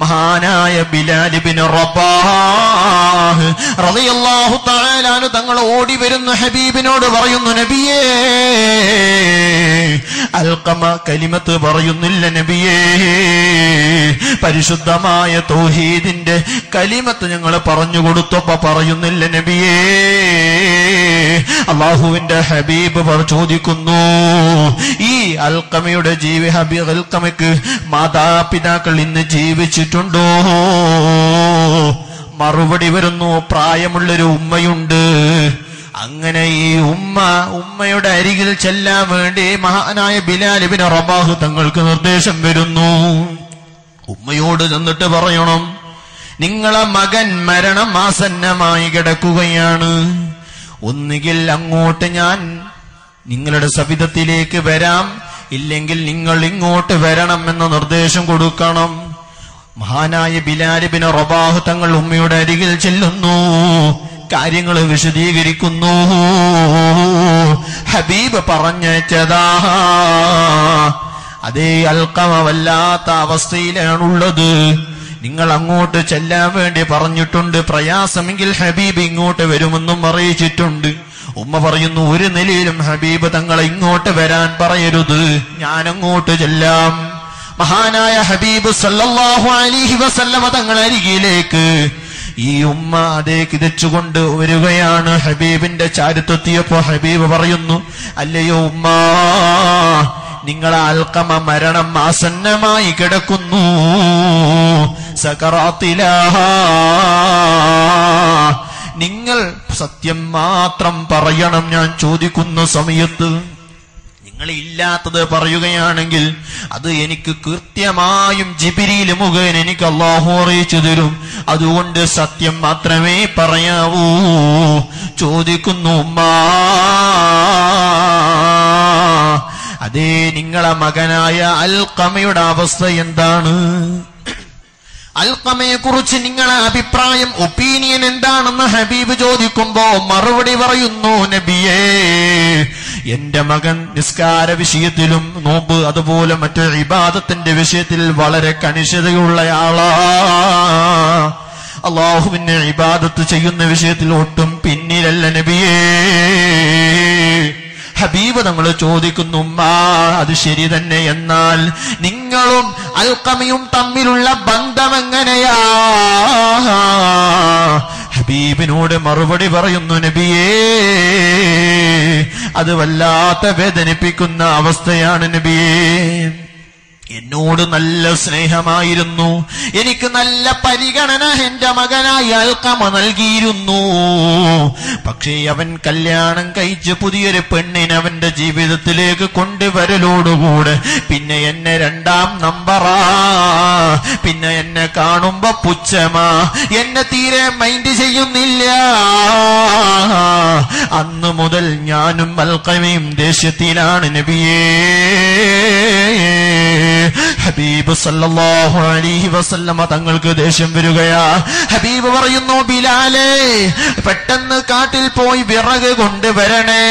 മഹാനായ ബിലാൽ ഇബ്നു റബാഹ് റളിയല്ലാഹു തആല അൻഹു തങ്ങൾ ഓടി വരുന്നു. ഹബീബിനോട് പറയുന്നു, നബിയേ, അൽഖമ കലിമത്ത് പറയുന്നില്ല നബിയേ, പരിശുദ്ധമായ തൗഹീദിന്റെ കലിമത്ത് ഞങ്ങൾ പറഞ്ഞു കൊടുത്തപ്പോ പറയുന്നില്ല നബിയേ. അല്ലാഹുവിന്റെ ഹബീബ് ചോദിക്കുന്നു, ഈ അൽഖമയുടെ ജീവി ഹബീബ് അൽഖമയ്ക്ക് മാതാപിതാക്കൾ ഇന്ന് ജീവിച്ചിട്ടുണ്ടോ? മറുപടി വരുന്നു, പ്രായമുള്ളൊരു ഉമ്മയുണ്ട്. അങ്ങനെ ഈ ഉമ്മ ഉമ്മയുടെ അരികിൽ ചെല്ലാൻ വേണ്ടി മഹാനായ ബിലാൽ ഇബ്നു റബാഹ് തങ്ങൾക്ക് നിർദ്ദേശം വരുന്നു. ഉമ്മയോട് ചെന്നിട്ട് പറയണം, നിങ്ങളെ മകൻ മരണം ആസന്നമായി കിടക്കുകയാണ്. ഒന്നുകിൽ അങ്ങോട്ട് ഞാൻ നിങ്ങളുടെ സവിധത്തിലേക്ക് വരാം, ഇല്ലെങ്കിൽ നിങ്ങൾ ഇങ്ങോട്ട് വരണം എന്ന നിർദ്ദേശം കൊടുക്കണം. മഹാനായ ബിലാൽ ഇബ്നു റബാഹ് തങ്ങൾ ഉമ്മയുടെ അരികിൽ ചെല്ലുന്നു, കാര്യങ്ങൾ വിശദീകരിക്കുന്നു. ഹബീബ് പറഞ്ഞേച്ചതാ അതേ അൽഖമ വല്ലാത്ത അവസ്ഥയിലാണുള്ളത്. നിങ്ങൾ അങ്ങോട്ട് ചെല്ലാൻ വേണ്ടി പറഞ്ഞിട്ടുണ്ട്, പ്രയാസമെങ്കിൽ ഹബീബ് ഇങ്ങോട്ട് വരുമെന്നും അറിയിച്ചിട്ടുണ്ട്. ഉമ്മ പറയുന്നു, ഒരു നിലയിലും ഹബീബ് തങ്ങളെ ഇങ്ങോട്ട് വരാൻ പറയരുത്, ഞാനങ്ങോട്ട് ചെല്ലാം. മഹാനായ ഹബീബ് സല്ലല്ലാഹു അലൈഹി വസല്ലമ തങ്ങളരികിലേക്ക് ഈ ഉമ്മ അതേ കിതച്ചുകൊണ്ട് വരികയാണ്. ഹബീബിന്റെ ചാരിത്തെത്തിയപ്പോ ഹബീബ് പറയുന്നു, അല്ലയോ ഉമ്മ, നിങ്ങൾ അൽക്കമ മരണം ആസന്നമായി കിടക്കുന്നു. സകറാത്തില നിങ്ങൾ സത്യം മാത്രം പറയണം. ഞാൻ ചോദിക്കുന്ന സമയത്ത് നിങ്ങൾ ഇല്ലാത്തത് പറയുകയാണെങ്കിൽ അത് എനിക്ക് കൃത്യമായും ജിബ്രീൽ മുഖേന എനിക്ക് അല്ലാഹു അറിയിച്ചു തരും. അതുകൊണ്ട് സത്യം മാത്രമേ പറയാവൂ. ചോദിക്കുന്നു, ഉമ്മാ, അതേ നിങ്ങളെ മകനായ അൽഖമയുടെ അവസ്ഥ എന്താണ്? അൽഖമയെ കുറിച്ച് നിങ്ങളെ അഭിപ്രായം, ഒപ്പീനിയൻ എന്താണെന്ന് ഹബീബ് ചോദിക്കുമ്പോ മറുപടി പറയുന്നു, നബിയേ, എന്റെ മകൻ നിസ്കാര വിഷയത്തിലും നോമ്പ് അതുപോലെ മറ്റു ഇബാദത്തിന്റെ വിഷയത്തിൽ വളരെ കണിശതയുള്ളയാളാ. അല്ലാഹുവിനെ ഇബാദത്ത് ചെയ്യുന്ന വിഷയത്തിൽ ഒട്ടും പിന്നിലല്ല നബിയേ. ഹബീബ് നമ്മൾ ചോദിക്കുന്നു, ഉമ്മാ, അത് ശരി തന്നെ, എന്നാൽ നിങ്ങളും അൽഖമയും തമ്മിലുള്ള ബന്ധം എങ്ങനെയാ? ഹബീബിനോട് മറുപടി പറയുന്നു, നബിയേ, അത് വല്ലാത്ത വേദനിപ്പിക്കുന്ന അവസ്ഥയാണ് നബിയേ. എന്നോട് നല്ല സ്നേഹമായിരുന്നു, എനിക്ക് നല്ല പരിഗണന എന്റെ മകനായി അൽഖമ നൽകിയിരുന്നു. പക്ഷേ അവൻ കല്യാണം കഴിച്ച് പുതിയൊരു പെണ്ണിനെ അവന്റെ ജീവിതത്തിലേക്ക് കൊണ്ടുവരലോടുകൂടെ പിന്നെ എന്നെ രണ്ടാം നമ്പറാ, പിന്നെ എന്നെ കാണുമ്പോ പുച്ഛമാ, എന്നെ തീരെ മൈൻഡ് ചെയ്യുന്നില്ല. അന്ന് മുതൽ ഞാനും അൽഖമയും ദേശത്തിലാണ് നബിയേ. ഹബീബ് സല്ലല്ലാഹു അലൈഹി വസല്ലമ തങ്ങൾക്ക് ദേഷ്യം വരികയാ. ഹബീബ് പറയുന്നു, ബിലാലേ, പെട്ടെന്ന് കാട്ടിൽ പോയി വിറക് കൊണ്ടുവരണേ.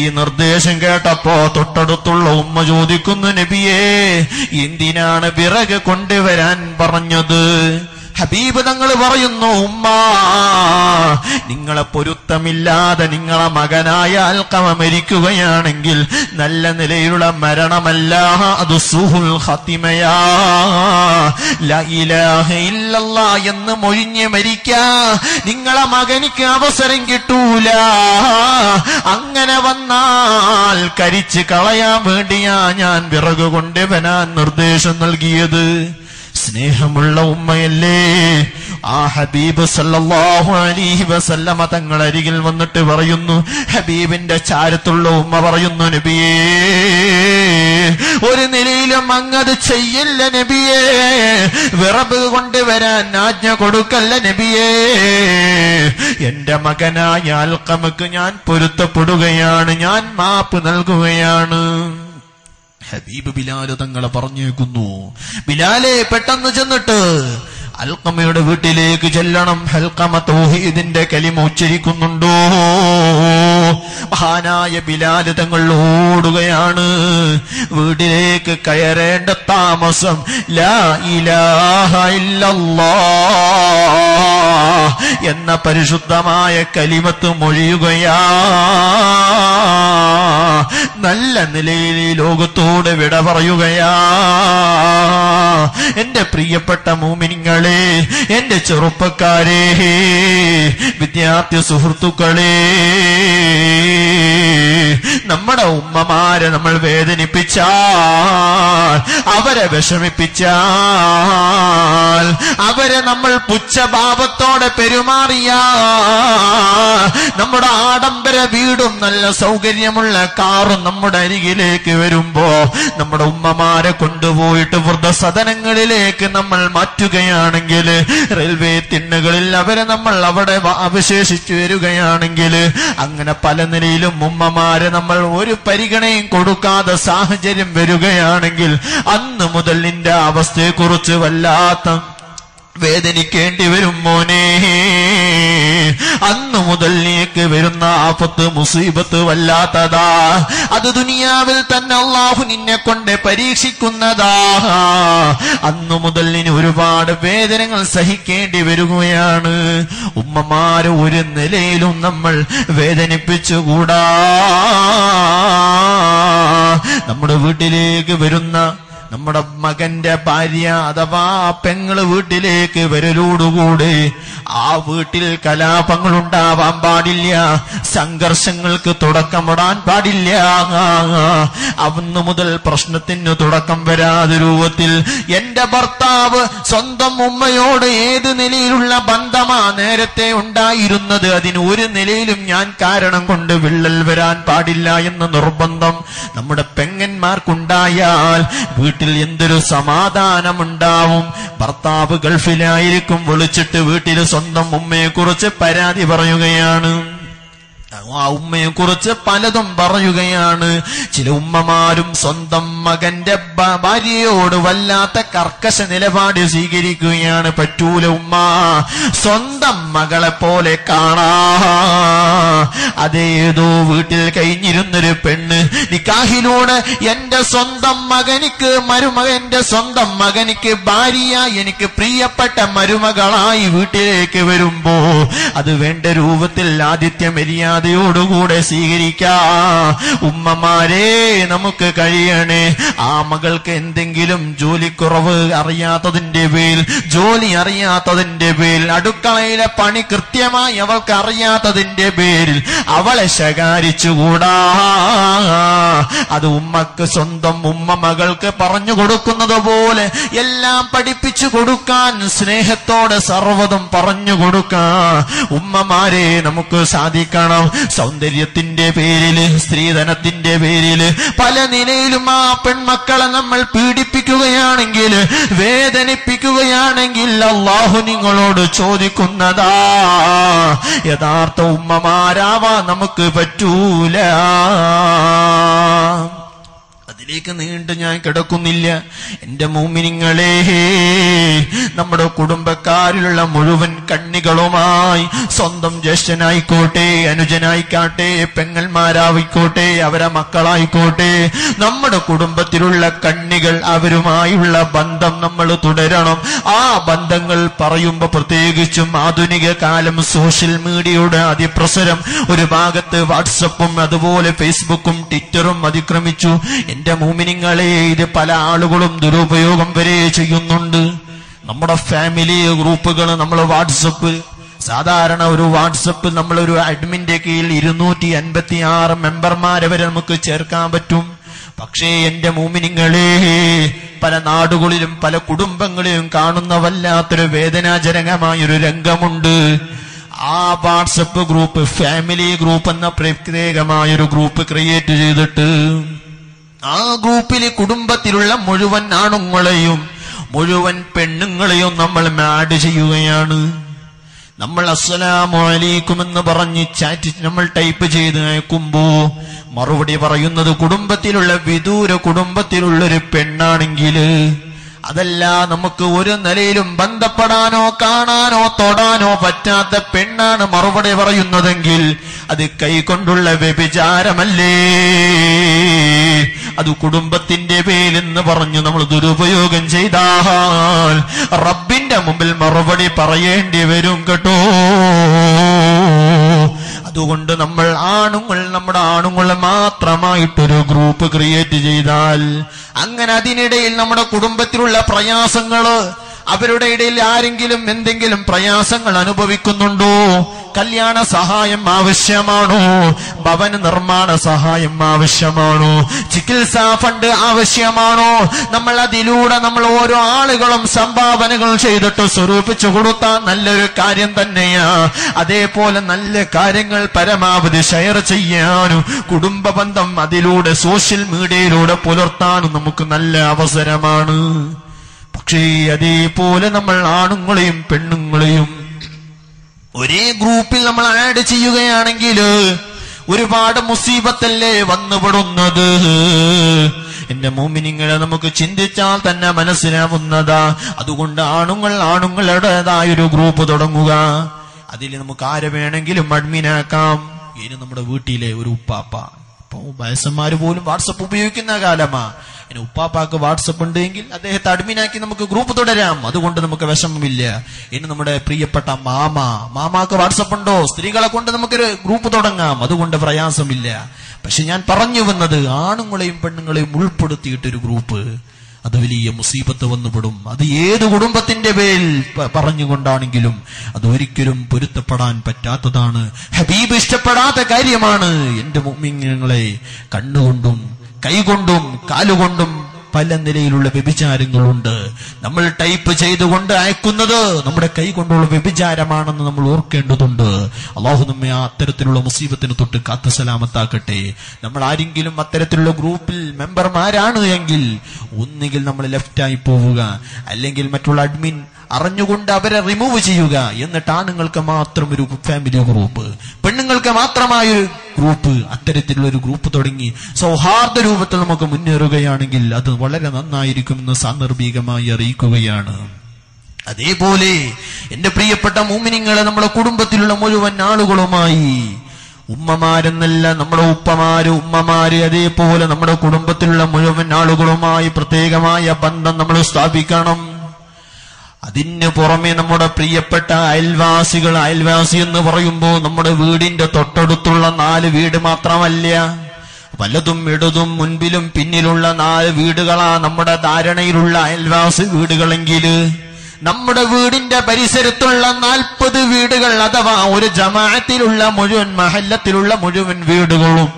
ഈ നിർദ്ദേശം കേട്ടപ്പോ തൊട്ടടുത്തുള്ള ഉമ്മ ചോദിക്കുന്നു, നബിയേ, എന്തിനാണ് വിറക് കൊണ്ടുവരാൻ പറഞ്ഞത്? ഹബീബ് തങ്ങൾ പറയുന്നു, ഉമ്മ, നിങ്ങളെ പൊരുത്തമില്ലാതെ നിങ്ങളെ മകനായ അൽഖമ മരിക്കുകയാണെങ്കിൽ നല്ല നിലയിലുള്ള മരണമല്ല, അത് സുഹുൽ ഖാതിമയാ. ലാ ഇലാഹ ഇല്ലല്ലാഹ് എന്ന് മൊഴിഞ്ഞ് മരിക്കാ നിങ്ങളെ മകനിക്ക് അവസരം കിട്ടൂല. അങ്ങനെ വന്നാൽ കരിച്ച് കളയാൻ വേണ്ടിയാ ഞാൻ വിറക് കൊണ്ടുവരാൻ നിർദ്ദേശം നൽകിയത്. സ്നേഹമുള്ള ഉമ്മയല്ലേ. ആ ഹബീബ് സല്ലല്ലാഹു അലൈഹി വസല്ലമ തങ്ങൾ അരികിൽ വന്നിട്ട് പറയുന്നു, ഹബീബിന്റെ ചാരത്തുള്ള ഉമ്മ പറയുന്നു, നബിയേ, ഒരു നിലയിലും അങ്ങത് ചെയ്യില്ല നബിയേ, വിറബ് കൊണ്ടുവരാൻ ആജ്ഞ കൊടുക്കല്ല നബിയേ. എന്റെ മകനായ അൽഖമക്ക് ഞാൻ പൊരുത്തപ്പെടുകയാണ്, ഞാൻ മാപ്പ് നൽകുകയാണ്. ഹബീബ് ബിലാല് തങ്ങളെ പറഞ്ഞേക്കുന്നു, ബിലാലെ, പെട്ടെന്ന് ചെന്നിട്ട് അൽഖമയുടെ വീട്ടിലേക്ക് ചെല്ലണം. അൽഖമ തൗഹീദിന്റെ കലിമ ഉച്ചരിക്കുന്നുണ്ടോ? മഹാനായ ബിലാല് തങ്ങൾ ഓടുകയാണ്. വീട്ടിലേക്ക് കയറേണ്ട താമസം ലാ ഇലാഹ ഇല്ലല്ലാഹ് എന്ന പരിശുദ്ധമായ കലിമത്ത് മൊഴിയുകയാ. നല്ല നിലയിൽ ലോകത്തോട് വിട പറയുകയാ. എന്റെ പ്രിയപ്പെട്ട മൂമിനിങ്ങളെ, എന്റെ ചെറുപ്പക്കാരെ, വിദ്യാർത്ഥി സുഹൃത്തുക്കളെ, നമ്മുടെ ഉമ്മമാരെ നമ്മൾ വേദനിപ്പിച്ചാൽ, അവരെ വിഷമിപ്പിച്ചാൽ, അവരെ നമ്മൾ പുച്ഛഭാവത്തോടെ പെരുമാറിയാൽ, നമ്മുടെ ആഡംബര വീടും നല്ല സൗകര്യമുള്ള കാറും നമ്മുടെ അരികിലേക്ക് വരുമ്പോ നമ്മുടെ ഉമ്മമാരെ കൊണ്ടുപോയിട്ട് വൃദ്ധസദനങ്ങളിലേക്ക് നമ്മൾ മാറ്റുകയാണെങ്കിൽ, റെയിൽവേ തിണ്ണകളിൽ അവരെ നമ്മൾ അവിടെ അവശേഷിച്ചു വരികയാണെങ്കിൽ, അങ്ങനെ പല നിലയിലും ഉമ്മമാരെ നമ്മൾ ഒരു പരിഗണയും കൊടുക്കാതെ സാഹചര്യം വരികയാണെങ്കിൽ, അന്ന് മുതൽ നിന്റെ അവസ്ഥയെക്കുറിച്ച് വല്ലാത്ത വേദനിക്കേണ്ടി വരും മോനെ. അന്നു മുതൽ നീക്ക് വരുന്ന ആപത്ത് മുസീബത്ത് വല്ലാത്തതാ. അത് ദുനിയാവിൽ തന്നെ അല്ലാഹു നിന്നെ കൊണ്ട് പരീക്ഷിക്കുന്നതാ. അന്നു മുതൽ നിന്നെ ഒരുപാട് വേദനകൾ സഹിക്കേണ്ടി വരികയാണ്. ഉമ്മമാര് ഒരു നിലയിലും നമ്മൾ വേദനിപ്പിച്ചുകൂടാ. നമ്മുടെ വീട്ടിലേക്ക് വരുന്ന നമ്മുടെ മകന്റെ ഭാര്യ അഥവാ പെങ്ങള് വീട്ടിലേക്ക് വരലോടുകൂടി ആ വീട്ടിൽ കലാപങ്ങൾ ഉണ്ടാവാൻ പാടില്ല, സംഘർഷങ്ങൾക്ക് തുടക്കമിടാൻ പാടില്ല. അന്ന് മുതൽ പ്രശ്നത്തിന് തുടക്കം വരാതെ രൂപത്തിൽ എന്റെ ഭർത്താവ് സ്വന്തം ഉമ്മയോട് ഏത് നിലയിലുള്ള ബന്ധമാ നേരത്തെ ഉണ്ടായിരുന്നത്, അതിന് ഒരു നിലയിലും ഞാൻ കാരണം കൊണ്ട് വിള്ളൽ വരാൻ പാടില്ല എന്ന നിർബന്ധം നമ്മുടെ പെങ്ങന്മാർക്കുണ്ടായാൽ വീട്ടിൽ എന്തൊരു സമാധാനമുണ്ടാവും. ഭർത്താവ് ഗൾഫിലായിരിക്കും, വിളിച്ചിട്ട് വീട്ടിൽ സ്വന്തം ഉമ്മയെ കുറിച്ച് പരാതി പറയുകയാണ്, ആ ഉമ്മയെ കുറിച്ച് പലതും പറയുകയാണ്. ചില ഉമ്മമാരും സ്വന്തം മകന്റെ ഭാര്യയോട് വല്ലാത്ത കർക്കശ നിലപാട് സ്വീകരിക്കുകയാണ്. പറ്റൂല ഉമ്മ, സ്വന്തം മകളെ പോലെ കാണാ. അതേതോ വീട്ടിൽ കഴിഞ്ഞിരുന്നൊരു പെണ്ണ് നിക്കാഹിലൂടെ എന്റെ സ്വന്തം മകനിക്ക് മരുമകൻ എന്റെ സ്വന്തം മകനിക്ക് ഭാര്യ, എനിക്ക് പ്രിയപ്പെട്ട മരുമകളായി വീട്ടിലേക്ക് വരുമ്പോ അത് വേണ്ട രൂപത്തിൽ ആദിത്യ മര്യാദ യോടുകൂടെ സ്വീകരിക്കാ. ഉമ്മമാരെ നമുക്ക് കഴിയണേ. ആ മകൾക്ക് എന്തെങ്കിലും ജോലിക്കുറവ് അറിയാത്തതിന്റെ പേരിൽ, ജോലി അറിയാത്തതിന്റെ പേരിൽ, അടുക്കളയിലെ പണി കൃത്യമായി അവൾക്ക് അറിയാത്തതിന്റെ പേരിൽ അവളെ ശകാരിച്ചുകൂടാ. അത് ഉമ്മക്ക് സ്വന്തം ഉമ്മ മകൾക്ക് പറഞ്ഞു കൊടുക്കുന്നത് പോലെ എല്ലാം പഠിപ്പിച്ചു കൊടുക്കാൻ സ്നേഹത്തോടെ സർവ്വതും പറഞ്ഞു കൊടുക്കാം ഉമ്മമാരെ നമുക്ക് സാധിക്കണം. സൗന്ദര്യത്തിന്റെ പേരില്, സ്ത്രീധനത്തിന്റെ പേരില് പല നിലയിലും ആ പെൺമക്കളെ നമ്മൾ പീഡിപ്പിക്കുകയാണെങ്കിൽ, വേദനിപ്പിക്കുകയാണെങ്കിൽ അല്ലാഹു നിങ്ങളോട് ചോദിക്കുന്നതാ, യഥാർത്ഥ ഉമ്മമാരാവാ നമുക്ക് പറ്റൂല. അതിലേക്ക് നീണ്ടു ഞാൻ കിടക്കുന്നില്ല. എന്റെ മുഅ്മിനീങ്ങളെ, നമ്മുടെ കുടുംബക്കാരിലുള്ള മുഴുവൻ കണ്ണികളുമായി സ്വന്തം ജ്യേഷ്ഠനായിക്കോട്ടെ, അനുജനായിക്കാട്ടെ, പെങ്ങന്മാരായിക്കോട്ടെ, അവരെ മക്കളായിക്കോട്ടെ, നമ്മുടെ കുടുംബത്തിലുള്ള കണ്ണികൾ അവരുമായുള്ള ബന്ധം നമ്മൾ തുടരണം. ആ ബന്ധങ്ങൾ പറയുമ്പോൾ പ്രത്യേകിച്ചും ആധുനിക കാലം, സോഷ്യൽ മീഡിയയുടെ അതിപ്രസരം, ഒരു ഭാഗത്ത് വാട്സപ്പും അതുപോലെ ഫേസ്ബുക്കും ട്വിറ്ററും അതിക്രമിച്ചു. എന്റെ മുഅ്മിനീങ്ങളെ, ഇത് പല ആളുകളും ദുരുപയോഗം വരെ ചെയ്യുന്നുണ്ട്. നമ്മുടെ ഫാമിലി ഗ്രൂപ്പുകൾ, നമ്മൾ വാട്സപ്പ്, സാധാരണ ഒരു വാട്സപ്പ് നമ്മളൊരു അഡ്മിന്റെ കീഴിൽ ഇരുന്നൂറ്റി അൻപത്തി ആറ് മെമ്പർമാരെ വരെ നമുക്ക് ചേർക്കാൻ പറ്റും. പക്ഷേ എന്റെ മുഅ്മിനീങ്ങളെ, പല നാടുകളിലും പല കുടുംബങ്ങളിലും കാണുന്ന വല്ലാത്തൊരു വേദനാജനകമായൊരു രംഗമുണ്ട്. ആ വാട്സപ്പ് ഗ്രൂപ്പ്, ഫാമിലി ഗ്രൂപ്പ് എന്ന പ്രത്യേകമായൊരു ഗ്രൂപ്പ് ക്രിയേറ്റ് ചെയ്തിട്ട് ആ ഗ്രൂപ്പിലെ കുടുംബത്തിലുള്ള മുഴുവൻ ആണുങ്ങളെയും മുഴുവൻ പെണ്ണുങ്ങളെയും നമ്മൾ ആഡ് ചെയ്യുകയാണ്. നമ്മൾ അസ്സലാമു അലൈക്കും എന്ന് പറഞ്ഞ് ചാറ്റ് നമ്മൾ ടൈപ്പ് ചെയ്ത് അയക്കുമ്പോ മറുപടി പറയുന്നത് കുടുംബത്തിലുള്ള, വിദൂര കുടുംബത്തിലുള്ളൊരു പെണ്ണാണെങ്കില് അതല്ല, നമുക്ക് ഒരു നിലയിലും ബന്ധപ്പെടാനോ കാണാനോ തൊടാനോ പറ്റാത്ത പെണ്ണാണ് മറുപടി പറയുന്നതെങ്കിൽ അത് കൈകൊണ്ടുള്ള വ്യഭിചാരമല്ലേ. അത് കുടുംബത്തിന്റെ പേരെന്ന് പറഞ്ഞു നമ്മൾ ദുരുപയോഗം ചെയ്താൽ റബ്ബിന്റെ മുമ്പിൽ മറുപടി പറയേണ്ടി വരും കേട്ടോ. അതുകൊണ്ട് നമ്മൾ ആണുങ്ങൾ, നമ്മുടെ ആണുങ്ങൾ മാത്രമായിട്ടൊരു ഗ്രൂപ്പ് ക്രിയേറ്റ് ചെയ്താൽ, അങ്ങനെ അതിനിടയിൽ നമ്മുടെ കുടുംബത്തിലുള്ള പ്രയാസങ്ങള്, അവരുടെ ഇടയിൽ ആരെങ്കിലും എന്തെങ്കിലും പ്രയാസങ്ങൾ അനുഭവിക്കുന്നുണ്ടോ, കല്യാണ സഹായം ആവശ്യമാണോ, ഭവന നിർമ്മാണ സഹായം ആവശ്യമാണോ, ചികിത്സാ ഫണ്ട് ആവശ്യമാണോ, നമ്മൾ അതിലൂടെ നമ്മൾ ഓരോ ആളുകളും സംഭാവനകൾ ചെയ്തിട്ട് സ്വരൂപിച്ചു കൊടുത്താൽ നല്ലൊരു കാര്യം തന്നെയാ. അതേപോലെ നല്ല കാര്യങ്ങൾ പരമാവധി ഷെയർ ചെയ്യാനും കുടുംബ ബന്ധം അതിലൂടെ സോഷ്യൽ മീഡിയയിലൂടെ പുലർത്താനും നമുക്ക് നല്ല അവസരമാണ്. പക്ഷേ അതേപോലെ നമ്മൾ ആണുങ്ങളെയും പെണ്ണുങ്ങളെയും ഒരേ ഗ്രൂപ്പിൽ നമ്മൾ ആഡ് ചെയ്യുകയാണെങ്കിൽ ഒരുപാട് മുസീബത്തല്ലേ വന്നുപെടുന്നത്. എന്റെ മുഅ്മിനീങ്ങളെ, നമുക്ക് ചിന്തിച്ചാൽ തന്നെ മനസ്സിലാവുന്നതാ. അതുകൊണ്ട് ആണുങ്ങൾ ആണുങ്ങളുടേതായൊരു ഗ്രൂപ്പ് തുടങ്ങുക. അതിൽ നമുക്ക് ആരെ വേണമെങ്കിലും അഡ്മിനാക്കാം. ഇനി നമ്മുടെ വീട്ടിലെ ഒരു ഉപ്പാപ്പ, ഇപ്പൊ വയസ്സന്മാര് പോലും വാട്സപ്പ് ഉപയോഗിക്കുന്ന കാലമാ, ഇനി ഉപ്പാപ്പാക്ക് വാട്സപ്പ് ഉണ്ടെങ്കിൽ അദ്ദേഹത്തെ അഡ്മിനാക്കി നമുക്ക് ഗ്രൂപ്പ് തുടരാം. അതുകൊണ്ട് നമുക്ക് വിഷമമില്ല. ഇനി നമ്മുടെ പ്രിയപ്പെട്ട മാമ, മാമാക്ക് വാട്സപ്പ് ഉണ്ടോ, സ്ത്രീകളെ കൊണ്ട് നമുക്കൊരു ഗ്രൂപ്പ് തുടങ്ങാം. അതുകൊണ്ട് പ്രയാസമില്ല. പക്ഷെ ഞാൻ പറഞ്ഞു വന്നത് ആണുങ്ങളെയും പെണ്ണുങ്ങളെയും ഉൾപ്പെടുത്തിയിട്ടൊരു ഗ്രൂപ്പ്, അത് വലിയ മുസീബത്ത് വന്നുപെടും. അത് ഏത് കുടുംബത്തിന്റെ പേരിൽ പറഞ്ഞുകൊണ്ടാണെങ്കിലും അത് ഒരിക്കലും പൊരുത്തപ്പെടാൻ പറ്റാത്തതാണ്. ഹബീബ് ഇഷ്ടപ്പെടാത്ത കാര്യമാണ്. എന്റെ മുഅ്മിനീങ്ങളെ, കണ്ണുകൊണ്ടും കൈകൊണ്ടും കാലുകൊണ്ടും പല നിലയിലുള്ള വ്യഭിചാരങ്ങളുണ്ട്. നമ്മൾ ടൈപ്പ് ചെയ്തുകൊണ്ട് അയക്കുന്നത് നമ്മുടെ കൈ കൊണ്ടുള്ള വ്യഭിചാരമാണെന്ന് നമ്മൾ ഓർക്കേണ്ടതുണ്ട്. അല്ലാഹു നമ്മെ ആ അത്തരത്തിലുള്ള മുസീബത്തിന് തൊട്ട് കാത്തു സലാമത്താക്കട്ടെ. നമ്മൾ ആരെങ്കിലും അത്തരത്തിലുള്ള ഗ്രൂപ്പിൽ മെമ്പർമാരാണ് എങ്കിൽ ഒന്നുകിൽ നമ്മൾ ലെഫ്റ്റായി പോവുക, അല്ലെങ്കിൽ മറ്റുള്ള അഡ്മിൻ അറിഞ്ഞുകൊണ്ട് അവരെ റിമൂവ് ചെയ്യുക. എന്നിട്ട് ആണുങ്ങൾക്ക് മാത്രം ഒരു ഫാമിലി ഗ്രൂപ്പ്, പെണ്ണുങ്ങൾക്ക് മാത്രമായൊരു ഗ്രൂപ്പ്, അത്തരത്തിലുള്ളൊരു ഗ്രൂപ്പ് തുടങ്ങി സൗഹാർദ്ദ രൂപത്തിൽ നമുക്ക് മുന്നേറുകയാണെങ്കിൽ അത് വളരെ നന്നായിരിക്കുമെന്ന് സാന്ദർഭികമായി അറിയിക്കുകയാണ്. അതേപോലെ എന്റെ പ്രിയപ്പെട്ട മുഅ്മിനീങ്ങളെ, നമ്മുടെ കുടുംബത്തിലുള്ള മുഴുവൻ ആളുകളുമായി ഉമ്മമാരെന്നല്ല, നമ്മുടെ ഉപ്പമാര് ഉമ്മമാര് അതേപോലെ നമ്മുടെ കുടുംബത്തിലുള്ള മുഴുവൻ ആളുകളുമായി പ്രത്യേകമായ ബന്ധം നമ്മൾ സ്ഥാപിക്കണം. അതിന് പുറമെ നമ്മുടെ പ്രിയപ്പെട്ട അയൽവാസികൾ, അയൽവാസി എന്ന് പറയുമ്പോൾ നമ്മുടെ വീടിന്റെ തൊട്ടടുത്തുള്ള നാല് വീട് മാത്രമല്ല, വലതും ഇടതും മുൻപിലും പിന്നിലുള്ള നാല് വീടുകളാ നമ്മുടെ ധാരണയിലുള്ള അയൽവാസി വീടുകളെങ്കിൽ നമ്മുടെ വീടിന്റെ പരിസരത്തുള്ള നാൽപ്പത് വീടുകൾ അഥവാ ഒരു ജമാഅത്തിലുള്ള മുഴുവൻ മഹല്ലത്തിലുള്ള മുഴുവൻ വീടുകളും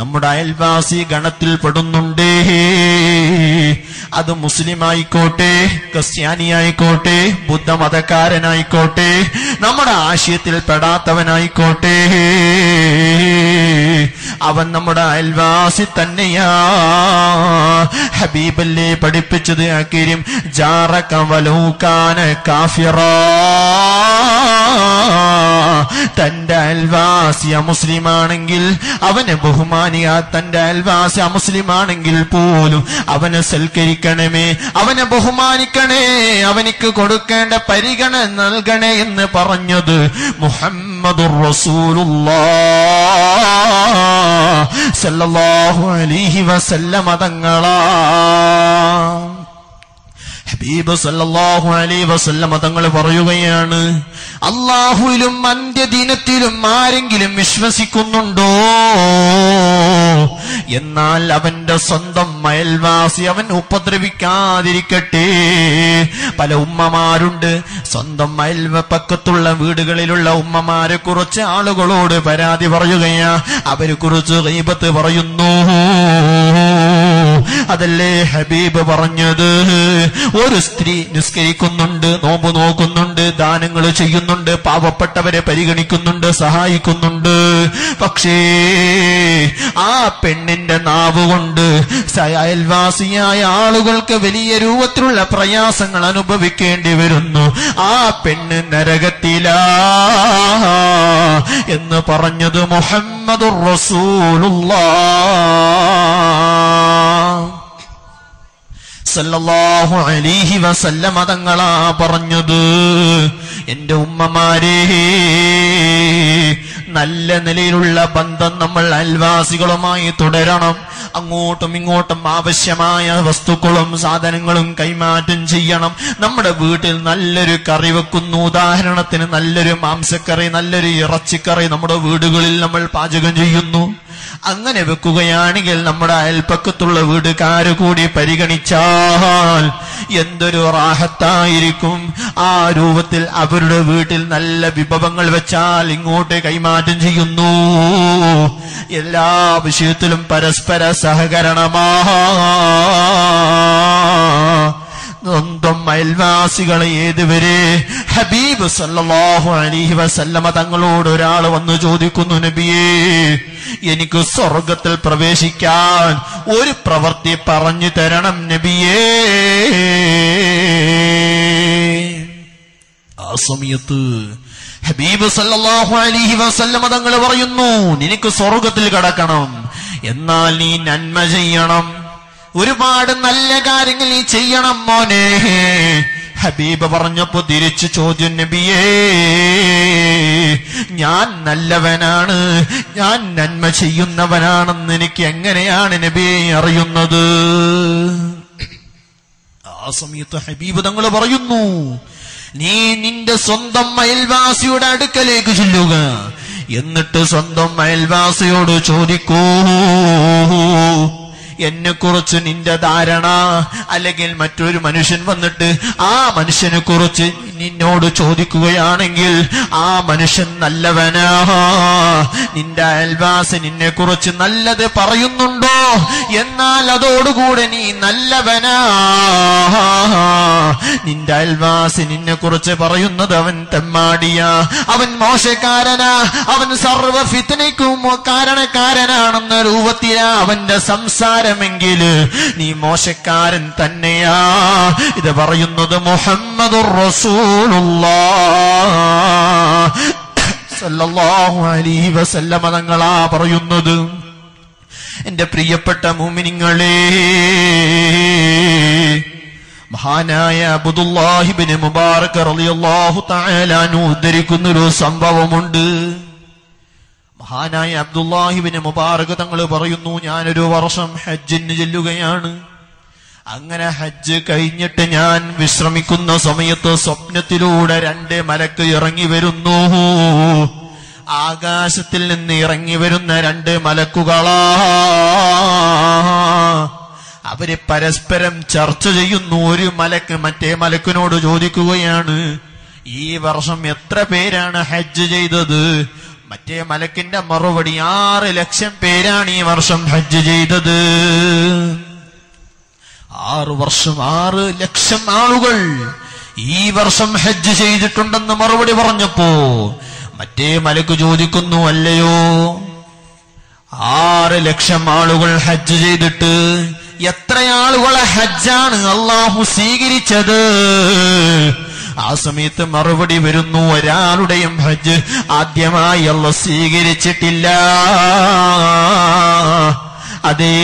നമ്മുടെ അയൽവാസി ഗണത്തിൽ പെടുന്നുണ്ടേ. അത് മുസ്ലിം ആയിക്കോട്ടെ, ക്രിസ്ത്യാനി ആയിക്കോട്ടെ, ബുദ്ധമതക്കാരനായിക്കോട്ടെ, നമ്മുടെ ആശയത്തിൽ പെടാത്തവനായിക്കോട്ടെ, അവൻ നമ്മുടെ അയൽവാസി തന്നെയാ. ഹബീബല്ലേ പഠിപ്പിച്ചത്, അകീരം ജാറക വലൗ കാന കാഫിറാ, തന്റെ അയൽവാസി അമുസ്ലിമാണെങ്കിൽ അവനെ ബഹുമാനിയ, തന്റെ അയൽവാസി അമുസ്ലിമാണെങ്കിൽ പോലും അവനെ സൽക്കരിക്കണമേ, അവനെ ബഹുമാനിക്കണേ, അവനിക്ക് കൊടുക്കേണ്ട പരിഗണന നൽകണേ എന്ന് പറഞ്ഞത് മുഹമ്മദുർ റസൂലുള്ളാഹി സല്ലല്ലാഹു അലൈഹി വസല്ലമ തങ്ങളാണ്. ഹബീബ് സല്ലല്ലാഹു അലൈഹി വസല്ലമ തങ്ങൾ പറയുകയാണ്, അല്ലാഹുവിലും അന്ത്യദിനത്തിലും ആരെങ്കിലും വിശ്വസിക്കുന്നുണ്ടോ എന്നാൽ അവന്റെ സ്വന്തം അയൽവാസി അവൻ ഉപദ്രവിക്കാതിരിക്കട്ടെ. പല ഉമ്മമാരുണ്ട്, സ്വന്തം അയൽപക്കത്തുള്ള വീടുകളിലുള്ള ഉമ്മമാരെ കുറിച്ച് ആളുകളോട് പരാതി പറയുകയാ, അവരെ കുറിച്ച് ഗീബത്ത് പറയുന്നു. അതല്ലേ ഹബീബ് പറഞ്ഞത്, ഒരു സ്ത്രീ നിസ്കരിക്കുന്നുണ്ട്, നോമ്പ് നോക്കുന്നുണ്ട്, ദാനങ്ങൾ ചെയ്യുന്നുണ്ട്, പാവപ്പെട്ടവരെ പരിഗണിക്കുന്നുണ്ട്, സഹായിക്കുന്നുണ്ട്, പക്ഷേ ആ പെണ്ണിന്റെ നാവ് കൊണ്ട് അയൽവാസിയായ ആളുകൾക്ക് വലിയ രൂപത്തിലുള്ള പ്രയാസങ്ങൾ അനുഭവിക്കേണ്ടി വരുന്നു, ആ പെണ്ണ് നരകത്തിലാ എന്ന് പറഞ്ഞത് മുഹമ്മദുർ റസൂലുള്ളാഹി സല്ലല്ലാഹു അലൈഹി വസല്ലമ തങ്ങളാ പറഞ്ഞത്. എന്റെ ഉമ്മമാരെ, നല്ല നിലയിലുള്ള ബന്ധം നമ്മൾ അയൽവാസികളുമായി തുടരണം. അങ്ങോട്ടും ഇങ്ങോട്ടും ആവശ്യമായ വസ്തുക്കളും സാധനങ്ങളും കൈമാറ്റം ചെയ്യണം. നമ്മുടെ വീട്ടിൽ നല്ലൊരു കറി വെക്കുന്നു, ഉദാഹരണത്തിന് നല്ലൊരു മാംസക്കറി, നല്ലൊരു ഇറച്ചിക്കറി നമ്മുടെ വീടുകളിൽ നമ്മൾ പാചകം ചെയ്യുന്നു. അങ്ങനെ വെക്കുകയാണെങ്കിൽ നമ്മുടെ അയൽപ്പക്കത്തുള്ള വീടുകാര് കൂടി പരിഗണിച്ചാൽ എന്തൊരു റാഹത്തായിരിക്കും. ആ രൂപത്തിൽ അവരുടെ വീട്ടിൽ നല്ല വിഭവങ്ങൾ വെച്ചാൽ ഇങ്ങോട്ട് കൈമാറ്റം ചെയ്യുന്നു. എല്ലാ വിഷയത്തിലും പരസ്പര സഹകരണമാ. സ്വന്തം അയൽവാസികളെ ഏതുവരെ ഹബീബ് സല്ലല്ലാഹു അലൈഹി വസല്ലമ തങ്ങളോട് ഒരാൾ വന്നു ചോദിക്കുന്നു, നബിയേ, എനിക്ക് സ്വർഗത്തിൽ പ്രവേശിക്കാൻ ഒരു പ്രവൃത്തി പറഞ്ഞു തരണം നബിയേ. ആ സമയത്ത് ഹബീബ് സല്ലല്ലാഹു അലൈഹി വസല്ലമ തങ്ങൾ പറയുന്നു, നിനക്ക് സ്വർഗത്തിൽ കടക്കണം, എന്നാൽ നീ നന്മ ചെയ്യണം, ഒരുപാട് നല്ല കാര്യങ്ങൾ നീ ചെയ്യണം മോനെ. ഹബീബ് പറഞ്ഞപ്പോ തിരിച്ചു ചോദ്യം, നബിയേ, ഞാൻ നല്ലവനാണ്, ഞാൻ നന്മ ചെയ്യുന്നവനാണെന്ന് എനിക്ക് എങ്ങനെയാണ് നബിയെ അറിയുന്നത്? ആ സമയത്ത് ഹബീബ് തങ്ങൾ പറയുന്നു, നീ നിന്റെ സ്വന്തം അയൽവാസിയുടെ അടുക്കലേക്ക് ചെല്ലുക, എന്നിട്ട് സ്വന്തം അയൽവാസിയോട് ചോദിക്കൂ, എന്നെ കുറിച്ച് നിന്റെ ധാരണ, അല്ലെങ്കിൽ മറ്റൊരു മനുഷ്യൻ വന്നിട്ട് ആ മനുഷ്യനെ കുറിച്ച് നിന്നോട് ചോദിക്കുകയാണെങ്കിൽ ആ മനുഷ്യൻ നല്ലവനാ, നിന്റെ അയൽവാസി നിന്നെ കുറിച്ച് നല്ലത് പറയുന്നുണ്ടോ, എന്നാൽ അതോടുകൂടെ നീ നല്ലവനാ. നിന്റെ അയൽവാസി നിന്നെ കുറിച്ച് പറയുന്നത് അവൻ തെമ്മാടിയാ, അവൻ മോശക്കാരനാ, അവൻ സർവ ഫിത്നയ്ക്കും കാരണക്കാരനാണെന്ന രൂപത്തിലാ അവന്റെ സംസാരമെങ്കിൽ നീ മോശക്കാരൻ തന്നെയാ. ഇത് പറയുന്നത് മുഹമ്മദുർ റസൂലുള്ളാഹി സല്ലല്ലാഹു അലൈഹി വസല്ലമ തങ്ങളാ പറയുന്നത്. എന്റെ പ്രിയപ്പെട്ട മുഅ്മിനീങ്ങളെ, മഹാനായ അബ്ദുല്ലാഹി ഇബ്നു മുബാറക് റളിയല്ലാഹു തആല അൻഹു ഉദ്ധരിക്കുന്ന ഒരു സംഭവമുണ്ട്. മഹാനായ അബ്ദുല്ലാഹി ഇബ്നു മുബാറക് തങ്ങൾ പറയുന്നു, ഞാനൊരു വർഷം ഹജ്ജിന് ചെല്ലുകയാണ്. അങ്ങനെ ഹജ്ജ് കഴിഞ്ഞിട്ട് ഞാൻ വിശ്രമിക്കുന്ന സമയത്ത് സ്വപ്നത്തിലൂടെ രണ്ട് മലക്ക് ഇറങ്ങി വരുന്നു. ആകാശത്തിൽ നിന്ന് ഇറങ്ങി വരുന്ന രണ്ട് മലക്കുകളാ, അവര് പരസ്പരം ചർച്ച ചെയ്യുന്നു. ഒരു മലക്ക് മറ്റേ മലക്കിനോട് ചോദിക്കുകയാണ്, ഈ വർഷം എത്ര പേരാണ് ഹജ്ജ് ചെയ്തത്? മറ്റേ മലക്കിന്റെ മറുപടി, ആറ് ലക്ഷം പേരാണ് ഈ വർഷം ഹജ്ജ് ചെയ്തത്. ആറ് വർഷം ആറ് ലക്ഷം ആളുകൾ ഈ വർഷം ഹജ്ജ് ചെയ്തിട്ടുണ്ടെന്ന് മറുപടി പറഞ്ഞപ്പോ മറ്റേ മലക്ക് ചോദിക്കുന്നു, അല്ലയോ, ആറ് ലക്ഷം ആളുകൾ ഹജ്ജ് ചെയ്തിട്ട് എത്ര ആളുകളെ ഹജ്ജാണ് അള്ളാഹു സ്വീകരിച്ചത്? ആ സമയത്ത് മറുപടി വരുന്നു, ഒരാളുടെയും ഹജ്ജ് ആദ്യമായി അള്ളാഹു സ്വീകരിച്ചിട്ടില്ല. അതേ,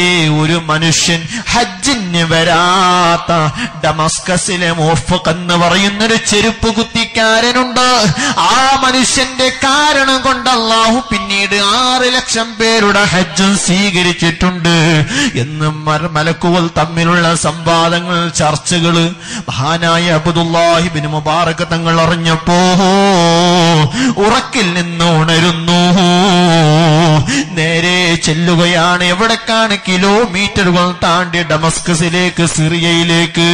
ഒരു മനുഷ്യൻ ഹജ്ജിന് വരാത്ത ഡമസ്കസിലെ മൂഫഖ് എന്ന് പറയുന്നൊരു ചെരുപ്പ് കുത്തിക്കാരനുണ്ട്. ആ മനുഷ്യന്റെ കാരണം കൊണ്ട് അല്ലാഹു പിന്നീട് ആറ് ലക്ഷം പേരുടെ ഹജ്ജും സ്വീകരിച്ചിട്ടുണ്ട് എന്ന് മലക്കുകൾ തമ്മിലുള്ള സംവാദങ്ങൾ, ചർച്ചകൾ മഹാനായ അബ്ദുല്ലാഹി ഇബ്നു മുബാറക് തങ്ങൾ അറിഞ്ഞപ്പോ ഉറക്കിൽ നിന്ന് ഉണരുന്നു. നേരെ ചെല്ലുകയാണ്, എവിടേക്കാണ്? കിലോമീറ്ററുകൾ താണ്ടി ഡമസ്കസിലേക്ക്, സിറിയയിലേക്ക്.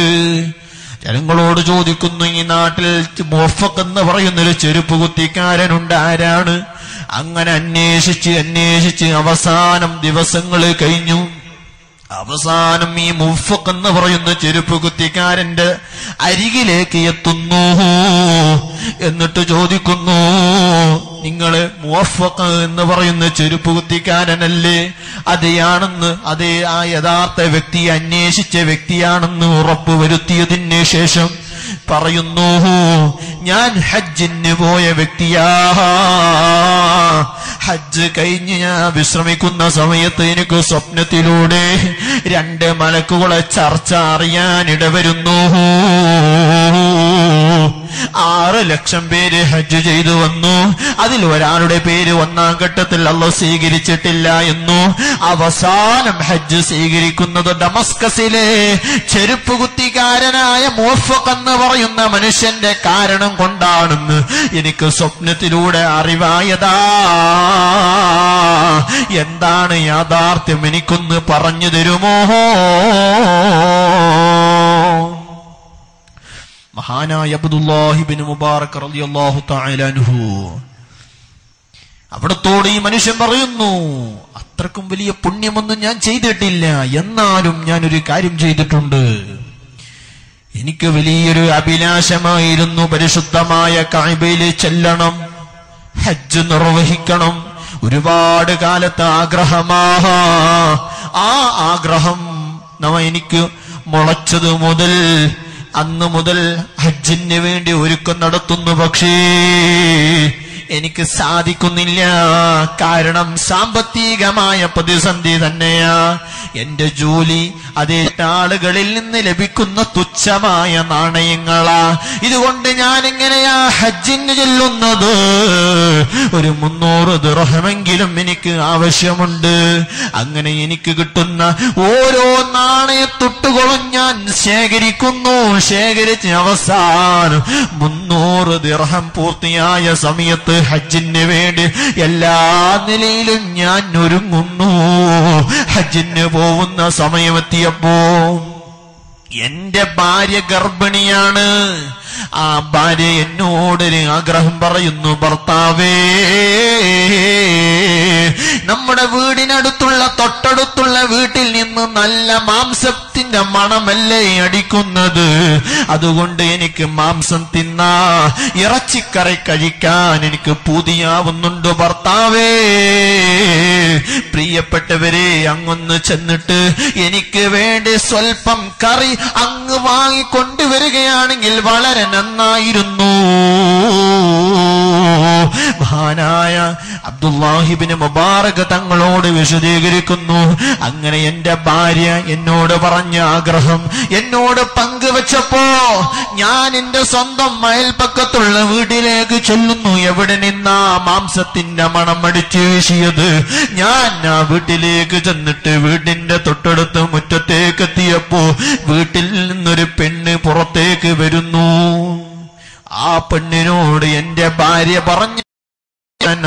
ജനങ്ങളോട് ചോദിക്കുന്നു, ഈ നാട്ടിൽ മുവഫഖ് എന്ന് പറയുന്നൊരു ചെരുപ്പ് കുത്തിക്കാരനുണ്ട്, ആരാണ്? അങ്ങനെ അന്വേഷിച്ച് അന്വേഷിച്ച് അവസാനം ദിവസങ്ങൾ കഴിഞ്ഞു. അവസാനം ഈ മുവഫഖ് എന്ന് പറയുന്ന ചെരുപ്പ് കുത്തിക്കാരന്റെ അരികിലേക്ക് എത്തുന്നു. എന്നിട്ട് ചോദിക്കുന്നു, നിങ്ങള് മുവഫഖ് എന്ന് പറയുന്ന ചെരുപ്പ് കുത്തിക്കാരനല്ലേ? അതെയാണെന്ന്, അതേ, ആ യഥാർത്ഥ വ്യക്തി, അന്വേഷിച്ച വ്യക്തിയാണെന്ന് ഉറപ്പ് വരുത്തിയതിന് ശേഷം പറയുന്നു, ഞാൻ ഹജ്ജിന് പോയ വ്യക്തിയാ. ഹജ്ജ് കഴിഞ്ഞ് ഞാൻ വിശ്രമിക്കുന്ന സമയത്ത് എനിക്ക് സ്വപ്നത്തിലൂടെ രണ്ട് മലക്കുകളെ ചർച്ച അറിയാനിടവരുന്നു. ആറ് ലക്ഷം പേര് ഹജ്ജ് ചെയ്തു വന്നു, അതിൽ ഒരാളുടെ പേര് ഒന്നാം ഘട്ടത്തിൽ അല്ലാഹു സ്വീകരിച്ചിട്ടില്ല എന്നു. അവസാനം ഹജ്ജ് സ്വീകരിക്കുന്നത് ഡമസ്കസിലെ ചെരുപ്പ് കുത്തിക്കാരനായ മുവഫഖ് എന്ന് പറയുന്ന മനുഷ്യന്റെ കാരണം കൊണ്ടാണെന്ന് എനിക്ക് സ്വപ്നത്തിലൂടെ അറിവായതാ. എന്താണ് യാഥാർത്ഥ്യം, എനിക്കൊന്ന് പറഞ്ഞു തരുമോ? മഹാനായ അബ്ദുല്ലാഹി ഇബ്നു മുബാറക് റളിയല്ലാഹു തആല അൻഹു അവിടത്തോട് ഈ മനുഷ്യൻ പറയുന്നു, അത്രക്കും വലിയ പുണ്യമൊന്നും ഞാൻ ചെയ്തിട്ടില്ല, എന്നാലും ഞാനൊരു കാര്യം ചെയ്തിട്ടുണ്ട്. എനിക്ക് വലിയൊരു അഭിലാഷമായിരുന്നു, പരിശുദ്ധമായ കഅബയിൽ ചെല്ലണം, ഹജ്ജ് നിർവഹിക്കണം. ഒരുപാട് കാലത്തെ ആഗ്രഹമാ. ആ ആഗ്രഹം നമ്മ എനിക്ക് മുളച്ചത് മുതൽ അന്ന് മുതൽ ഹജ്ജിന് വേണ്ടി ഒരുക്കം നടത്തുന്നു. പക്ഷേ എനിക്ക് സാധിക്കുന്നില്ല, കാരണം സാമ്പത്തികമായ പ്രതിസന്ധി തന്നെയാ. എന്റെ ജോലി അതേ ആളുകളിൽ നിന്ന് ലഭിക്കുന്ന തുച്ഛമായ നാണയങ്ങളാ. ഇതുകൊണ്ട് ഞാൻ എങ്ങനെയാ ഹജ്ജിന് ചെല്ലുന്നത്? ഒരു മുന്നൂറ് ദിർഹമെങ്കിലും എനിക്ക് ആവശ്യമുണ്ട്. അങ്ങനെ എനിക്ക് കിട്ടുന്ന ഓരോ നാണയത്തുട്ടുകളും ഞാൻ ശേഖരിക്കുന്നു. ശേഖരിച്ച് അവസാനം മുന്നൂറ് ദിർഹം പൂർത്തിയായ സമയത്ത് ഹജ്ജിന് വേണ്ടി എല്ലാ നിലയിലും ഞാൻ ഒരുങ്ങുന്നു. ഹജ്ജിന് പോകുന്ന സമയമെത്തിയപ്പോ എന്റെ ഭാര്യ ഗർഭിണിയാണ്. ആ ഭാര്യ എന്നോടൊരു ആഗ്രഹം പറയുന്നു, ഭർത്താവേ നമ്മുടെ വീടിനടുത്തുള്ള തൊട്ടടുത്തുള്ള വീട്ടിൽ നിന്ന് നല്ല മാംസത്തിന്റെ മണമല്ലേ അടിക്കുന്നത്, അതുകൊണ്ട് എനിക്ക് മാംസം തിന്നാ ഇറച്ചിക്കറി കഴിക്കാൻ എനിക്ക് പൂതിയാവുന്നുണ്ട് ഭർത്താവേ. പ്രിയപ്പെട്ടവരെ, അങ്ങൊന്ന് ചെന്നിട്ട് എനിക്ക് വേണ്ടി സ്വൽപ്പം കറി അങ്ങ് വാങ്ങിക്കൊണ്ടുവരികയാണെങ്കിൽ വളരെ നന്നായിരുന്നു. മഹാനായ അബ്ദുല്ലാഹിബ്നു മുബാറക് തങ്ങളോട് വിശദീകരിക്കുന്നു, അങ്ങനെ എന്റെ ഭാര്യ എന്നോട് പറഞ്ഞ ആഗ്രഹം എന്നോട് പങ്കുവെച്ചപ്പോ ഞാൻ എന്റെ സ്വന്തം അയൽപ്പക്കത്തുള്ള വീട്ടിലേക്ക് ചെല്ലുന്നു. എവിടെ നിന്നാ മാംസത്തിന്റെ മണം അടിച്ചു വീശിയത്? ഞാൻ ആ വീട്ടിലേക്ക് ചെന്നിട്ട് വീടിന്റെ തൊട്ടടുത്ത് മുറ്റത്തേക്ക് എത്തിയപ്പോ വീട്ടിൽ നിന്നൊരു പെണ്ണ് പുറത്തേക്ക് വരുന്നു. ആ പെണ്ണിനോട് എന്റെ ഭാര്യ പറഞ്ഞു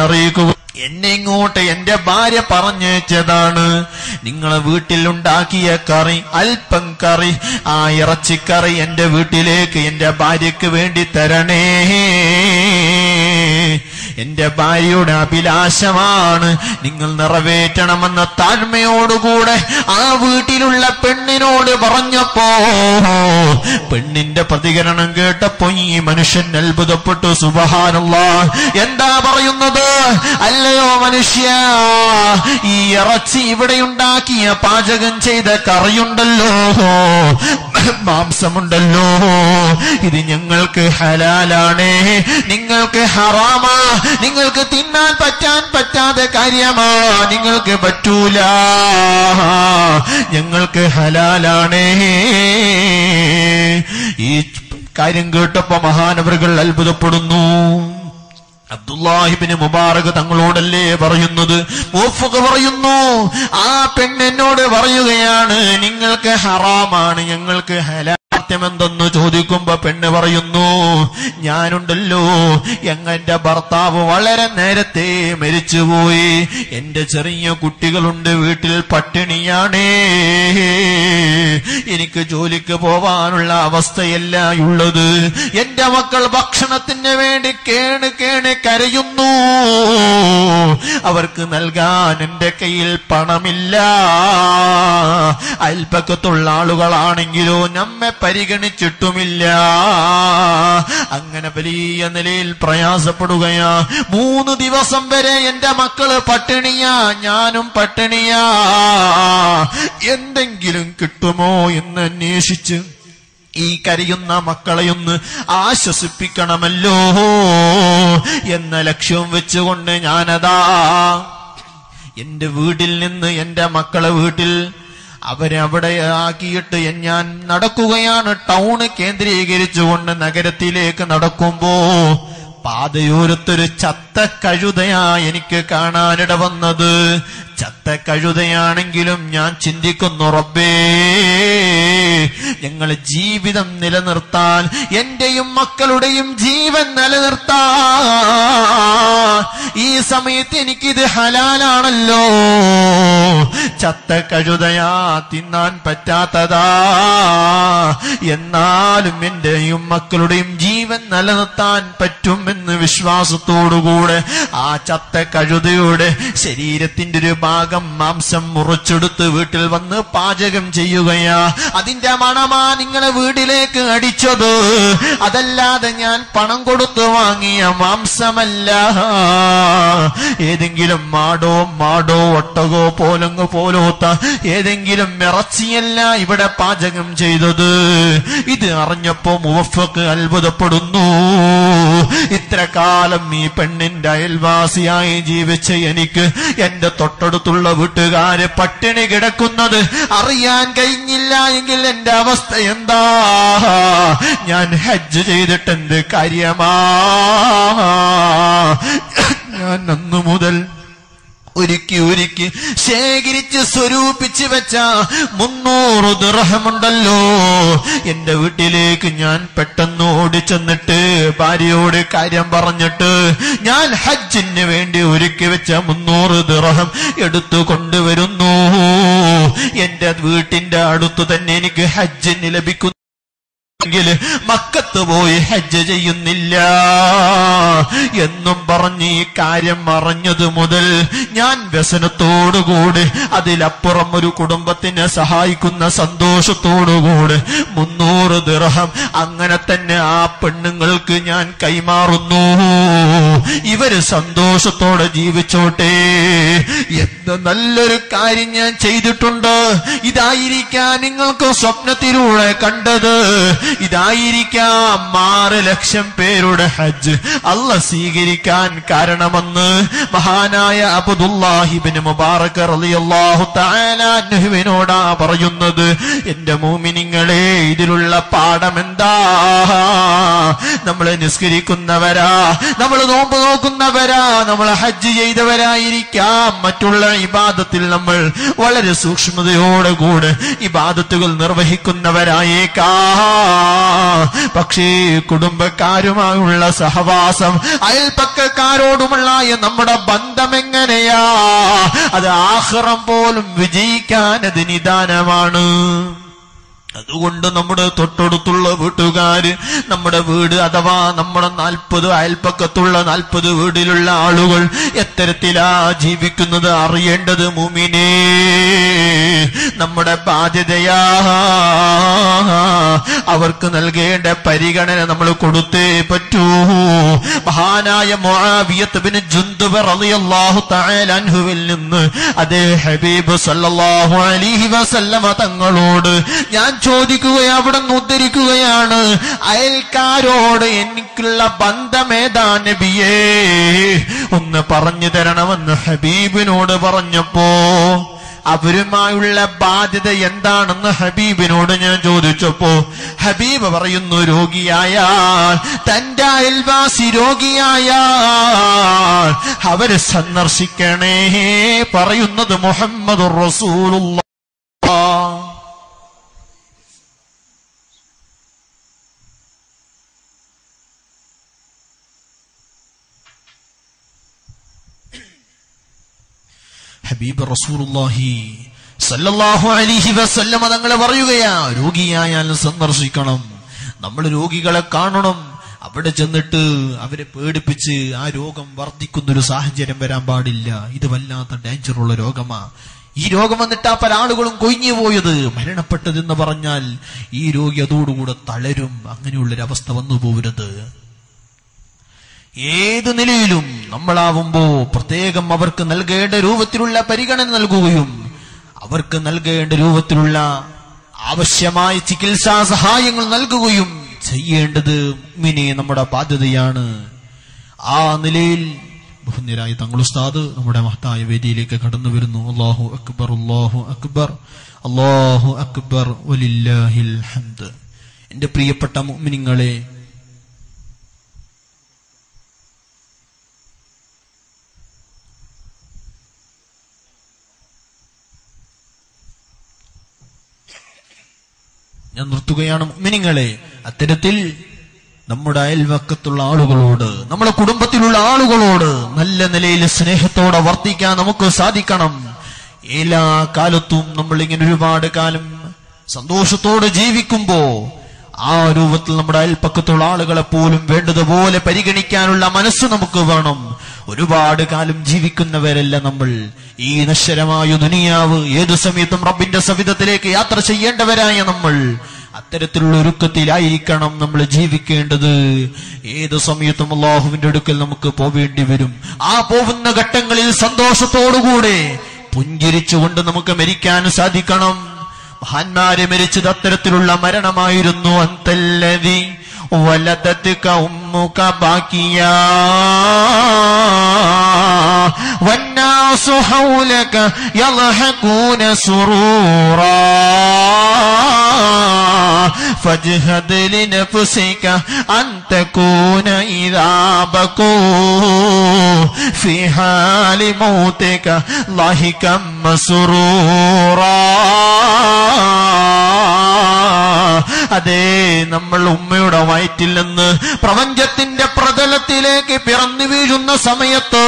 അറിയിക്കുക, എന്നെ ഇങ്ങോട്ട് എന്റെ ഭാര്യ പറഞ്ഞതാണ്, നിങ്ങളെ വീട്ടിലുണ്ടാക്കിയ കറി അല്പം കറി ആ ഇറച്ചിക്കറി എന്റെ വീട്ടിലേക്ക് എന്റെ ഭാര്യക്ക് വേണ്ടി തരണേ. എന്റെ ഭാര്യയുടെ അഭിലാഷമാണ്, നിങ്ങൾ നിറവേറ്റണമെന്ന താഴ്മയോടുകൂടെ ആ വീട്ടിലുള്ള പെണ്ണിനോട് പറഞ്ഞപ്പോ പെണ്ണിന്റെ പ്രതികരണം കേട്ടപ്പോ ഈ മനുഷ്യൻ അത്ഭുതപ്പെട്ടു. സുബ്ഹാനല്ലാഹ്, എന്താ പറയുന്നത്? അല്ലയോ മനുഷ്യ, ഈ ഇറച്ചി ഇവിടെ ഉണ്ടാക്കിയ പാചകം ചെയ്ത കറിയുണ്ടല്ലോ, മാംസമുണ്ടല്ലോ, ഇത് ഞങ്ങൾക്ക് ഹലാലാണേ, നിങ്ങൾക്ക് ഹറാമാ, നിങ്ങൾക്ക് തിന്നാൻ പറ്റാൻ പറ്റാത്ത കാര്യമാ, നിങ്ങൾക്ക് പറ്റൂല, ഞങ്ങൾക്ക് ഹലാലാണേ. ഈ കാര്യം കേട്ടപ്പോ മഹാനവറുകൾ അത്ഭുതപ്പെടുന്നു. അബ്ദുല്ലാഹിബ്നു മുബാറക് തങ്ങളോടല്ലേ പറയുന്നത്, മൂഫഖ് പറയുന്നു, ആ പെണ്ണെന്നോട് പറയുകയാണ്, നിങ്ങൾക്ക് ഹറാമാണ്, ഞങ്ങൾക്ക് ഹലാൽ. എന്തെന്ന് ചോദിക്കുമ്പോ പെണ്ണ് പറയുന്നു, ഞാനുണ്ടല്ലോ എന്റെ ഭർത്താവ് വളരെ നേരത്തെ മരിച്ചുപോയി, എന്റെ ചെറിയ കുട്ടികളുണ്ട്, വീട്ടിൽ പട്ടിണിയാണേ, എനിക്ക് ജോലിക്ക് പോവാനുള്ള അവസ്ഥയല്ല ഉള്ളത്, എന്റെ മക്കൾ ഭക്ഷണത്തിന് വേണ്ടി കേണ് കേണ് കരയുന്നു, അവർക്ക് നൽകാൻ എന്റെ കയ്യിൽ പണമില്ല, അയൽപ്പക്കത്തുള്ള ആളുകളാണെങ്കിലോ നമ്മെ പരിഗണിച്ചിട്ടുമില്ല, അങ്ങനെ വലിയ നിലയിൽ പ്രയാസപ്പെടുകയാ, മൂന്ന് ദിവസം വരെ എന്റെ മക്കള് പട്ടിണിയാ, ഞാനും പട്ടിണിയാ, എന്തെങ്കിലും കിട്ടുമോ എന്ന് അന്വേഷിച്ച് ഈ കരയുന്ന മക്കളെയൊന്ന് ആശ്വസിപ്പിക്കണമല്ലോ എന്ന ലക്ഷ്യം വെച്ചുകൊണ്ട് ഞാനതാ എന്റെ വീട്ടിൽ നിന്ന് എന്റെ മക്കളെ വീട്ടിൽ അവരവിടെ ആക്കിയിട്ട് ഞാൻ നടക്കുകയാണ്. ടൗണ് കേന്ദ്രീകരിച്ചുകൊണ്ട് നഗരത്തിലേക്ക് നടക്കുമ്പോ പാതയോരത്തൊരു ചത്ത കഴുതയാ എനിക്ക് കാണാനിട വന്നത്. ചത്ത കഴുതയാണെങ്കിലും ഞാൻ ചിന്തിക്കുന്നു, റബ്ബേ, ഞങ്ങളെ ജീവിതം നിലനിർത്താൻ, എന്റെയും മക്കളുടെയും ജീവൻ നിലനിർത്താൻ ഈ സമയത്ത് എനിക്കിത് ഹലാലാണല്ലോ, ചത്ത കഴുതയാ, തിന്നാൻ പറ്റാത്തതാ, എന്നാലും എന്റെയും മക്കളുടെയും ജീവൻ നിലനിർത്താൻ പറ്റുമെന്ന് വിശ്വാസത്തോടുകൂടെ ആ ചത്ത കഴുതയുടെ ശരീരത്തിന്റെ ഒരു ഭാഗം മാംസം മുറിച്ചെടുത്ത് വീട്ടിൽ വന്ന് പാചകം ചെയ്യുകയാ. അതിന്റെ മണമാ നിങ്ങളെ വീട്ടിലേക്ക് അടിച്ചത്, അതല്ലാതെ ഞാൻ പണം കൊടുത്തു വാങ്ങിയ മാംസമല്ല. ഏതെങ്കിലും മാടോ മാടോ ഒട്ടകോ പോലങ്ങ് പോലോത്ത ഏതെങ്കിലും ഇറച്ചിയല്ല ഇവിടെ പാചകം ചെയ്തത്. ഇത് അറിഞ്ഞപ്പോ മുവഫക്ക് അത്ഭുതപ്പെടുന്നു. ഇത്ര കാലം ഈ പെണ്ണിന്റെ അയൽവാസിയായി ജീവിച്ച എനിക്ക് എന്റെ തൊട്ടടുത്തുള്ള വീട്ടുകാര് പട്ടിണി കിടക്കുന്നത് അറിയാൻ കഴിഞ്ഞില്ല എങ്കിൽ എന്റെ അവസ്ഥ എന്താ? ഞാൻ ഹജ്ജ് ചെയ്തിട്ടെന്ത് കാര്യമാ? ഞാൻ അന്നു മുതൽ ഒരുക്കി ഒരുക്കി ശേഖരിച്ച് സ്വരൂപിച്ച് വെച്ച മുന്നൂറ് ദിർഹമുണ്ടല്ലോ എന്റെ വീട്ടിലേക്ക് ഞാൻ പെട്ടെന്ന് ഓടിച്ചെന്നിട്ട് ഭാര്യയോട് കാര്യം പറഞ്ഞിട്ട് ഞാൻ ഹജ്ജിന് വേണ്ടി ഒരുക്കി വെച്ച മുന്നൂറ് ദിർഹം എടുത്തു കൊണ്ടുവരുന്നു. എന്റെ വീട്ടിന്റെ അടുത്തു തന്നെ എനിക്ക് ഹജ്ജിന് ലഭിക്കുന്നു മക്കത്ത് പോയി ഹജ്ജ് ചെയ്യുന്നില്ല എന്നും പറഞ്ഞ് ഈ കാര്യം അറിഞ്ഞതു മുതൽ ഞാൻ വ്യസനത്തോടുകൂടി അതിലപ്പുറം ഒരു കുടുംബത്തിനെ സഹായിക്കുന്ന സന്തോഷത്തോടുകൂടി മുന്നൂറ് ദിർഹം അങ്ങനെ തന്നെ ആ പെണ്ണുങ്ങൾക്ക് ഞാൻ കൈമാറുന്നു. ഇവര് സന്തോഷത്തോടെ ജീവിച്ചോട്ടെ എന്ന് നല്ലൊരു കാര്യം ഞാൻ ചെയ്തിട്ടുണ്ട്. ഇതായിരിക്കാൻ നിങ്ങൾക്ക് സ്വപ്നത്തിലൂടെ കണ്ടത്, ഇതായിരിക്കാം ആറ് ലക്ഷം പേരുടെ ഹജ്ജ് അള്ള സ്വീകരിക്കാൻ കാരണമെന്ന് മഹാനായ അബ്ദുല്ലാഹി ഇബ്നു മുബാറക് റളിയല്ലാഹു തആല അൻഹുവിനോടാ പറയുന്നത്. എന്റെ മുഅ്മിനീങ്ങളെ, ഇതിലുള്ള പാഠം എന്താ? നമ്മൾ നിസ്കരിക്കുന്നവരാ, നമ്മൾ നോമ്പ് നോക്കുന്നവരാ, നമ്മൾ ഹജ്ജ് ചെയ്തവരായിരിക്കാം, മറ്റുള്ള ഇബാദത്തിൽ നമ്മൾ വളരെ സൂക്ഷ്മതയോടെ കൂടെ ഇബാദത്തുകൾ നിർവഹിക്കുന്നവരായേക്കാ. പക്ഷേ കുടുംബക്കാരുമായുള്ള സഹവാസം, അയൽപ്പക്കക്കാരോടുമുള്ള നമ്മുടെ ബന്ധം എങ്ങനെയാ? അത് ആഖിറം പോലും വിജയിക്കാൻ അത് നിദാനമാണ്. അതുകൊണ്ട് നമ്മുടെ തൊട്ടടുത്തുള്ള വീട്ടുകാര്, നമ്മുടെ വീട് അഥവാ നമ്മുടെ നാൽപ്പത് അയൽപ്പക്കത്തുള്ള നാൽപ്പത് വീടിലുള്ള ആളുകൾ എത്തരത്തിലാ ജീവിക്കുന്നത് അറിയേണ്ടത് മുഅ്മിനേ നമ്മുടെ ബാധ്യതയാ. അവർക്ക് നൽകേണ്ട പരിഗണന നമ്മൾ കൊടുത്തേ പറ്റൂ. മഹാനായ മുആവിയത്ത് ബിൻ ജുന്ദുബ് റളിയല്ലാഹു തആല അൻഹുവിൽ നിന്ന് അതേ ഹബീബ് സല്ലല്ലാഹു അലൈഹി വസല്ലമ തങ്ങളോട് ഞാൻ ചോദിക്കുകയാണ്, അവിടെ നിന്ന് ഉദ്ധരിക്കുകയാണ്, അയൽക്കാരോട് എനിക്കുള്ള ബന്ധമേതാ നബിയേ, ഒന്ന് പറഞ്ഞു തരണമെന്ന് ഹബീബിനോട് പറഞ്ഞപ്പോ അവരുമായുള്ള ബാധ്യത എന്താണെന്ന് ഹബീബിനോട് ഞാൻ ചോദിച്ചപ്പോ ഹബീബ് പറയുന്നു, രോഗിയായാൽ, തന്റെ അയൽവാസി രോഗിയായാൽ അവരെ സന്ദർശിക്കണേ. പറയുന്നത് മുഹമ്മദ് റസൂലുള്ളാഹ്. ഹബീബ് റസൂലുള്ളാഹി സല്ലല്ലാഹു അലൈഹി വസല്ലം തങ്ങളെ പറയുകയാ, രോഗിയായാലും സന്ദർശിക്കണം, നമ്മൾ രോഗികളെ കാണണം. അവിടെ ചെന്നിട്ട് അവരെ പേടിപ്പിച്ച് ആ രോഗം വർദ്ധിക്കുന്നൊരു സാഹചര്യം വരാൻ പാടില്ല. ഇത് വല്ലാത്ത ഡേഞ്ചറുള്ള രോഗമാ. ഈ രോഗം വന്നിട്ടാ പല ആളുകളും കൊഴിഞ്ഞു പോയത്, മരണപ്പെട്ടതെന്ന് പറഞ്ഞാൽ ഈ രോഗി അതോടുകൂടെ തളരും. അങ്ങനെയുള്ളൊരവസ്ഥ വന്നു പോകരുത്. ഏത് നിലയിലും നമ്മളാവുമ്പോ പ്രത്യേകം അവർക്ക് നൽകേണ്ട രൂപത്തിലുള്ള പരിഗണന നൽകുകയും അവർക്ക് നൽകേണ്ട രൂപത്തിലുള്ള ആവശ്യമായ ചികിത്സാ സഹായങ്ങൾ നൽകുകയും ചെയ്യേണ്ടത് മുഅ്മിനെ നമ്മുടെ ബാധ്യതയാണ്. ആ നിലയിൽ ബഹുനിരായ തങ്ങൾ ഉസ്താദ് നമ്മുടെ മഹത്തായ വേദിയിലേക്ക് കടന്നു വരുന്നു. അല്ലാഹു അക്ബർ, അല്ലാഹു അക്ബർ, അല്ലാഹു അക്ബർ, വലില്ലാഹിൽ ഹംദ്. എന്റെ പ്രിയപ്പെട്ട മുഅ്മിനീങ്ങളെ, ഞാൻ നിർത്തുകയാണ്. മുഅ്മിനീങ്ങളെ, അത്തരത്തിൽ നമ്മുടെ അയൽവക്കത്തുള്ള ആളുകളോട്, നമ്മുടെ കുടുംബത്തിലുള്ള ആളുകളോട് നല്ല നിലയിൽ സ്നേഹത്തോടെ വർത്തിക്കാൻ നമുക്ക് സാധിക്കണം. എല്ലാ കാലത്തും നമ്മൾ ഇങ്ങനെ ഒരുപാട് കാലം സന്തോഷത്തോടെ ജീവിക്കുമ്പോ ആ രൂപത്തിൽ നമ്മുടെ അയൽപ്പക്കത്തുള്ള ആളുകളെ പോലും വേണ്ടതുപോലെ പരിഗണിക്കാനുള്ള മനസ്സ് നമുക്ക് വേണം. ഒരുപാട് കാലം ജീവിക്കുന്നവരല്ല നമ്മൾ. ഈ നശ്വരമായ ദുനിയാവ് ഏതു സമയത്തും റബ്ബിന്റെ സവിധത്തിലേക്ക് യാത്ര ചെയ്യേണ്ടവരായ നമ്മൾ അത്തരത്തിലുള്ള ഒരുക്കത്തിലായിരിക്കണം നമ്മൾ ജീവിക്കേണ്ടത്. ഏത് സമയത്തും അല്ലാഹുവിന്റെ അടുക്കൽ നമുക്ക് പോവേണ്ടി വരും. ആ പോകുന്ന ഘട്ടങ്ങളിൽ സന്തോഷത്തോടുകൂടെ പുഞ്ചിരിച്ചുകൊണ്ട് നമുക്ക് മരിക്കാൻ സാധിക്കണം. മഹാന്മാരെ മരിച്ചത് അത്തരത്തിലുള്ള മരണമായിരുന്നു. അന്തല്ലദി വലദത്ക ഉമ്മുക ബാക്കിയ വന്നാസു ഹൗലക യൽഹഖൂന സുറൂറാ ഫജ്ഹദ് ലിനഫ്സിക അൻതകൂന ഇദാ ബകൂ ഫീ ഹാലി മൗതിക ലഹികം മസ്റൂറാ അതേ, നമ്മൾ ഉമ്മയുടെ വയറ്റിൽ നിന്ന് പ്രപഞ്ചത്തിന്റെ പ്രതലത്തിലേക്ക് പിറന്നു വീഴുന്ന സമയത്ത്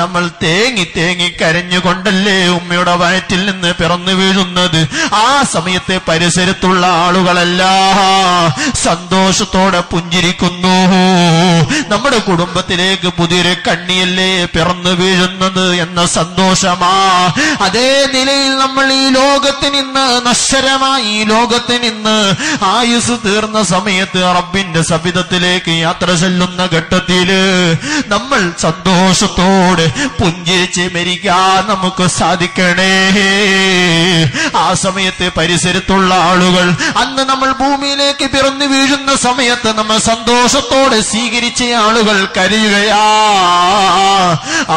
നമ്മൾ തേങ്ങി തേങ്ങി കരഞ്ഞുകൊണ്ടല്ലേ ഉമ്മയുടെ വയറ്റിൽ നിന്ന് പിറന്നു വീഴുന്നത്. ആ സമയത്തെ പരിസരത്തുള്ള ആളുകളെല്ലാം സന്തോഷത്തോടെ പുഞ്ചിരിക്കുന്നു. നമ്മുടെ കുടുംബത്തിലേക്ക് പുതിയൊരു കണ്ണിയല്ലേ പിറന്നു വീഴുന്നത് എന്ന സന്തോഷമാ. അതേ നിലയിൽ നമ്മൾ ഈ ലോകത്തിനിന്ന് നശ്വരമായി ഈ ലോകത്തിനിന്ന് ആയുസ് തീർന്ന സമയത്ത് റബ്ബിന്റെ സവിധത്തിലേക്ക് യാത്ര ചെല്ലുന്ന ഘട്ടത്തില് നമ്മൾ സന്തോഷത്തോടെ പുഞ്ചിരിച്ച് മരിക്കാൻ നമുക്ക് സാധിക്കണേ. ആ സമയത്ത് പരിസരത്തുള്ള ആളുകൾ അന്ന് നമ്മൾ ഭൂമിയിലേക്ക് പിറന്നു വീഴുന്ന സമയത്ത് നമ്മൾ സന്തോഷത്തോടെ സ്വീകരിച്ച ആളുകൾ കരയുകയാ.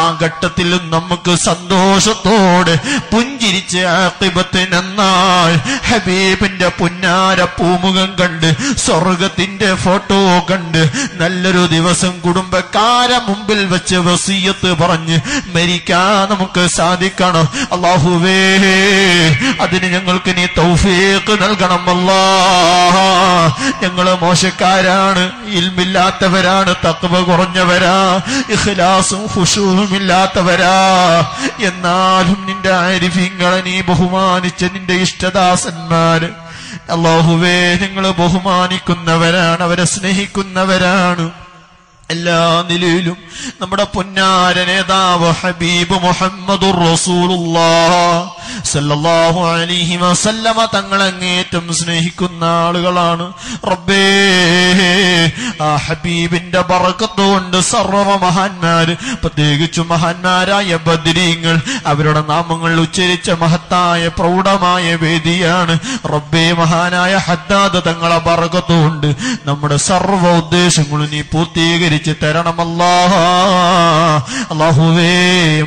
ആ ഘട്ടത്തിലും നമുക്ക് സന്തോഷത്തോടെ പുഞ്ചിരിച്ച് ആഖിബത്തിനെന്നാൽ ഹബീബിന്റെ പുന്നാര പൂമുഖം കണ്ട് സ്വർഗത്തിന്റെ ഫോട്ടോ കണ്ട് നല്ലൊരു ദിവസം കുടുംബക്കാരെ മുമ്പിൽ വെച്ച് വസിയത്ത് പറഞ്ഞ് മരിക്കാൻ നമുക്ക് സാധിക്കണം. അല്ലാഹുവേ, അതിന് ഞങ്ങൾക്ക് നീ തൗഫീഖ് നൽകണം. അല്ലാ, ഞങ്ങള് മോശക്കാരാണ്, ഇൽമില്ലാത്തവരാണ്, തഖ്വ കുറഞ്ഞവരാ, ഇഖ്ലാസും ഖുശൂഉമില്ലാത്തവരാ. എന്നാലും നിന്റെ ആരിഫീങ്ങളെ നീ ബഹുമാനിച്ച നിന്റെ ഇഷ്ടദാസന്മാര് അല്ലാഹുവേ ഞങ്ങള് ബഹുമാനിക്കുന്നവരാണ്, അവരെ സ്നേഹിക്കുന്നവരാണ്. എല്ലാ നിലയിലും നമ്മുടെ പൊന്നാര നേതാവ് ഹബീബ് മുഹമ്മദുർ റസൂലുള്ളാഹി സല്ലല്ലാഹു അലൈഹി വസല്ലമ തങ്ങളങ്ങേറ്റം സ്നേഹിക്കുന്ന ആളുകളാണ്. റബ്ബേ, ആ ഹബീബിന്റെ ബർക്കത്ത് കൊണ്ട് സർവ്വ മഹാന്മാര്, പ്രത്യേകിച്ചു മഹാന്മാരായ ബദരീങ്ങൾ, അവരുടെ നാമങ്ങൾ ഉച്ചരിച്ച മഹത്തായ പ്രൗഢമായ വേദിയാണ്. റബ്ബേ, മഹാനായ ഹദ്ദാദ് തങ്ങളെ ബർക്കത്ത് കൊണ്ട് നമ്മുടെ സർവ്വ ഉദ്ദേശങ്ങളും നീ പൂർത്തീകരിച്ചു തരണമല്ലാ. അല്ലാഹുവേ,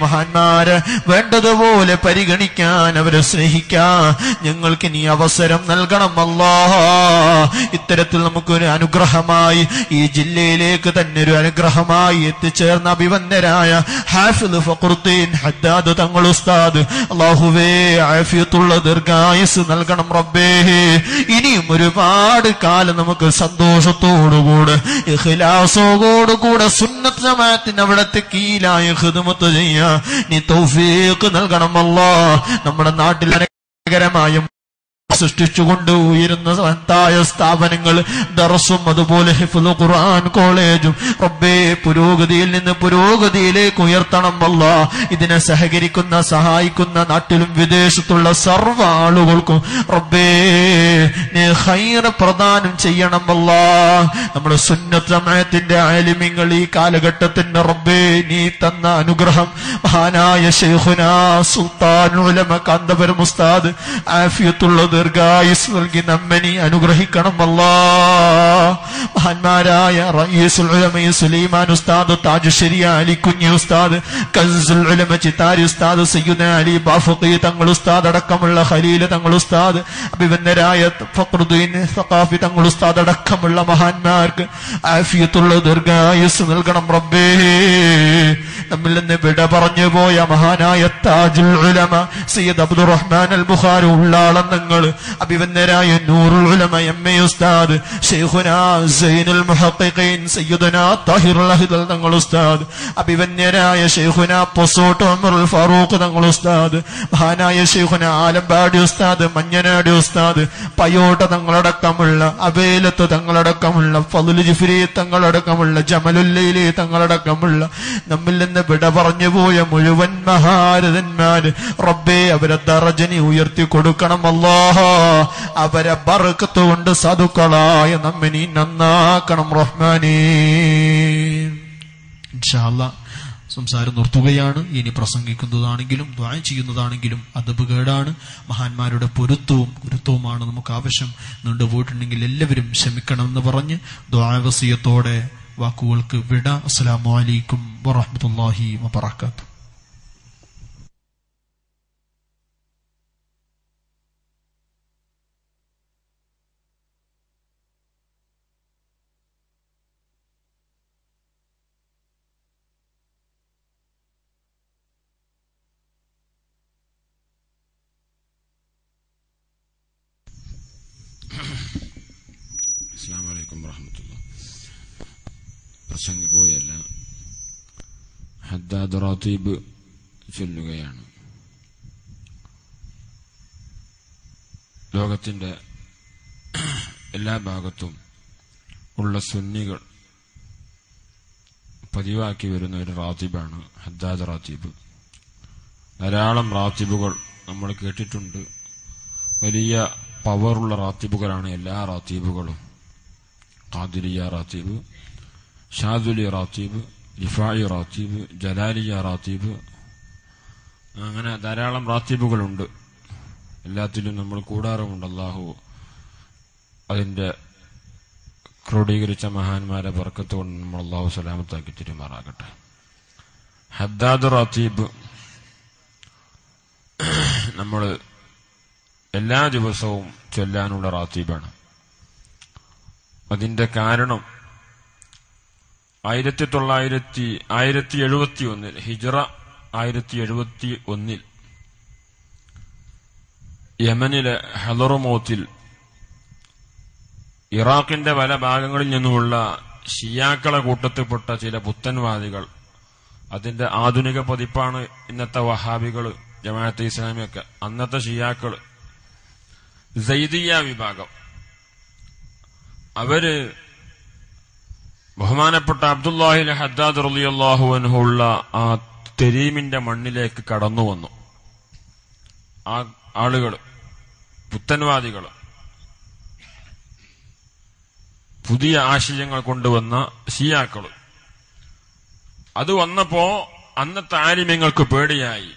മഹാന്മാരെ വേണ്ടതുപോലെ പരിഗണിക്കാൻ, അവരെ സ്നേഹിക്കാൻ ഞങ്ങൾക്ക് നീ അവസരം നൽകണമല്ലാ. ഇത്തരത്തിൽ നമുക്കൊരു അനുഗ്രഹമായി ഈ ജില്ലയിലേക്ക് തന്നെ ഒരു അനുഗ്രഹമായി എത്തിച്ചേർന്ന അഭിവന്ദനായ ഹാഫിദ് ഫഖറുദ്ദീൻ ഹദ്ദാദ് തങ്ങൾ ഉസ്താദ്, അല്ലാഹുവേ ആഫിയത്തുള്ള ദീർഘായുസ് നൽകണം. റബ്ബേ, ഇനിയും ഒരുപാട് കാലം നമുക്ക് സന്തോഷത്തോടുകൂടെ ഇഖ്ലാസോ ോടുകൂടെ സുന്നത്ത് ജമാഅത്തിന് അവിടത്തെ കീഴിലായ ഖിദ്മത്ത് ചെയ്യാൻ നീ തൗഫീഖ് നൽകണം. അല്ലാഹ്, നമ്മുടെ നാട്ടിൽ അനേകരമായ സൃഷ്ടിച്ചുകൊണ്ട് ഉയരുന്ന മഹത്തായ സ്ഥാപനങ്ങൾ, ദർസും അതുപോലെ ഹിഫ്ള് ഖുർആൻ കോളേജും റബ്ബേ പുരോഗതിയിൽ നിന്ന് പുരോഗതിയിലേക്ക് ഉയർത്തണം. അല്ലാഹ്, ഇതിനെ സഹകരിക്കുന്ന സഹായിക്കുന്ന നാട്ടിലും വിദേശത്തുള്ള സർവ്വ ആളുകൾക്കും റബ്ബേ നീ ഖൈർ പ്രദാനം ചെയ്യണം. അല്ലാഹ്, നമ്മുടെ സുന്നത്ത് ജമാഅത്തിന്റെ ആലിമീങ്ങൾ ഈ കാലഘട്ടത്തിന്റെ റബ്ബേ നീ തന്ന അനുഗ്രഹം മഹാനായ ശൈഖുനാ സുൽത്താനുൽ ഉലമ കാന്തപുരം ഉസ്താദ് ആഫിയത്തുള്ള ദീർഘായുസ് നൽകി നമ്മെ നീ അനുഗ്രഹിക്കണം. അല്ലാഹ്, മഹാന്മാരായ റഈസുൽ ഉലമ സുലൈമാൻ ഉസ്താദ്, താജുശ്ശേരി അലി കുഞ്ഞി ഉസ്താദ്, കൻസുൽ ഉലമ ചിത്താരി ഉസ്താദ്, സയ്യിദ് അലി ബാഫഖി തങ്ങൾ ഉസ്താദ് അടക്കമുള്ള, ഖലീൽ തങ്ങൾ ഉസ്താദ്, അഭിവന്ദനായ ഫഖറുദ്ദീൻ സഖാഫി തങ്ങൾ ഉസ്താദ് അടക്കമുള്ള മഹാന്മാർക്ക് ആഫിയത്തുള്ള ദീർഘായുസ് നൽകണം. റബ്ബേ, നമ്മിൽ നിന്ന് വിട പറഞ്ഞു പോയ മഹാനായ താജുൽ ഉലമ സയ്യിദ് അബ്ദുറഹ്മാൻ അൽ ബുഖാരി ഉള്ളാളെന്നങ്ങൾ, അഭിവന്ദനായ നൂറുൽ ഉലമ എം എ ഉസ്താദ്, ശൈഖുനാ സൈനുൽ മുഹഖിഖീൻ സയ്യിദുനാ താഹിറുൽ അഹ്ദൽ തങ്ങൾ ഉസ്താദ്, അഭിവന്ദനായ ശൈഖുനാ പൊസോട്ട് ഉമറുൽ ഫാറൂഖ് തങ്ങൾ ഉസ്താദ്, മഹാനായ ശൈഖുനാ ആലമ്പാടി ഉസ്താദ്, മഞ്ഞനാടി ഉസ്താദ്, പയോട്ട തങ്ങളടക്കമുള്ള, അബേലത്ത് തങ്ങളടക്കമുള്ള, ഫളുൽ ജിഫ്രി തങ്ങളടക്കമുള്ള, ജമലുല്ലൈലി തങ്ങളടക്കമുള്ള, നമ്മിൽ നിന്ന് വിട പറഞ്ഞു പോയ മുഴുവൻ മഹാരഥന്മാര് റബ്ബേ അവരെ ദറജനി ഉയർത്തി കൊടുക്കണം. അല്ലാഹ്, അവരെ ബർക്കത്ത് കൊണ്ട് സാധുക്കളായ നമ്മെ നീ നന്നാക്കണം റഹ്മാനേ. ഇൻഷാ അല്ലാഹ് സംസാരം നിർത്തുകയാണ്. ഇനി പ്രസംഗിക്കുന്നതാണെങ്കിലും ദുആ ചെയ്യുന്നതാണെങ്കിലും അദബ് കേടാണ്. മഹാന്മാരുടെ പൊരുത്തവും ഗുരുത്വവുമാണ് നമുക്ക് ആവശ്യം. നീണ്ടുപോയിട്ടുണ്ടെങ്കിൽ എല്ലാവരും ക്ഷമിക്കണമെന്ന് പറഞ്ഞ് ദുആ വസിയത്തോടെ വാക്കുകൾക്ക് വിട. അസ്സലാമു അലൈക്കും വറഹ്മത്തുള്ളാഹി വബറകാതുഹു. ورحمة الله. പ്രസംഗി പോയല്ല ഹദ്ദാദ് റാത്തീബ് ചൊല്ലുകയാണ്. ലോകത്തിന്റെ എല്ലാ ഭാഗത്തും ഉള്ള സുന്നികൾ പതിവാക്കി വരുന്ന ഒരു റാത്തീബാണ് ഹദ്ദാദ് റാത്തീബ്. ധാരാളം റാത്തീബുകൾ നമ്മൾ കേട്ടിട്ടുണ്ട്. വലിയ പവറുള്ള റാത്തീബുകളാണ് എല്ലാ റാത്തീബുകളും. ഖാദിരിയ റാത്തീബ്, ഷാദുലി റാത്തീബ്, റിഫായി റാത്തീബ്, ജലാലിയ റാത്തീബ്, അങ്ങനെ ധാരാളം റാത്തീബുകളുണ്ട്. എല്ലാത്തിലും നമ്മൾ കൂടാറുമുണ്ട്. അല്ലാഹു അതിന്റെ ക്രോഡീകരിച്ച മഹാന്മാരെ ബർക്കത്ത് കൊണ്ട് നമ്മൾ അല്ലാഹു സലാമത്താക്കി തിരുമാറാകട്ടെ. ഹദ്ദാദ് റാത്തീബ് നമ്മൾ എല്ലാ ദിവസവും ചൊല്ലാനുള്ള റാത്തീബാണ്. അതിന്റെ കാരണം ആയിരത്തി തൊള്ളായിരത്തി ആയിരത്തി എഴുപത്തി ഒന്നിൽ ഹിജറ ആയിരത്തി എഴുപത്തി ഒന്നിൽ യമനിലെ ഹലറുമോത്തിൽ ഇറാഖിന്റെ പല ഭാഗങ്ങളിൽ നിന്നുമുള്ള ഷിയാക്കളെ കൂട്ടത്തിൽപ്പെട്ട ചില പുത്തൻവാദികൾ, അതിന്റെ ആധുനിക പതിപ്പാണ് ഇന്നത്തെ വഹാബികൾ, ജമാഅത്തെ ഇസ്ലാമിയൊക്കെ, അന്നത്തെ ഷിയാക്കൾ, സയ്യിദിയ വിഭാഗം, അവര് ബഹുമാനപ്പെട്ട അബ്ദുല്ലാഹിൽ ഹദ്ദാദ് റളിയല്ലാഹു അൻഹുള്ള ആ തെരീമിന്റെ മണ്ണിലേക്ക് കടന്നു വന്നു. ആ ആളുകൾ പുത്തൻവാദികൾ പുതിയ ആശയങ്ങൾ കൊണ്ടുവന്ന ഷിയാക്കൾ, അത് വന്നപ്പോ അന്നത്തെ ആലിമ്യങ്ങൾക്ക് പേടിയായി.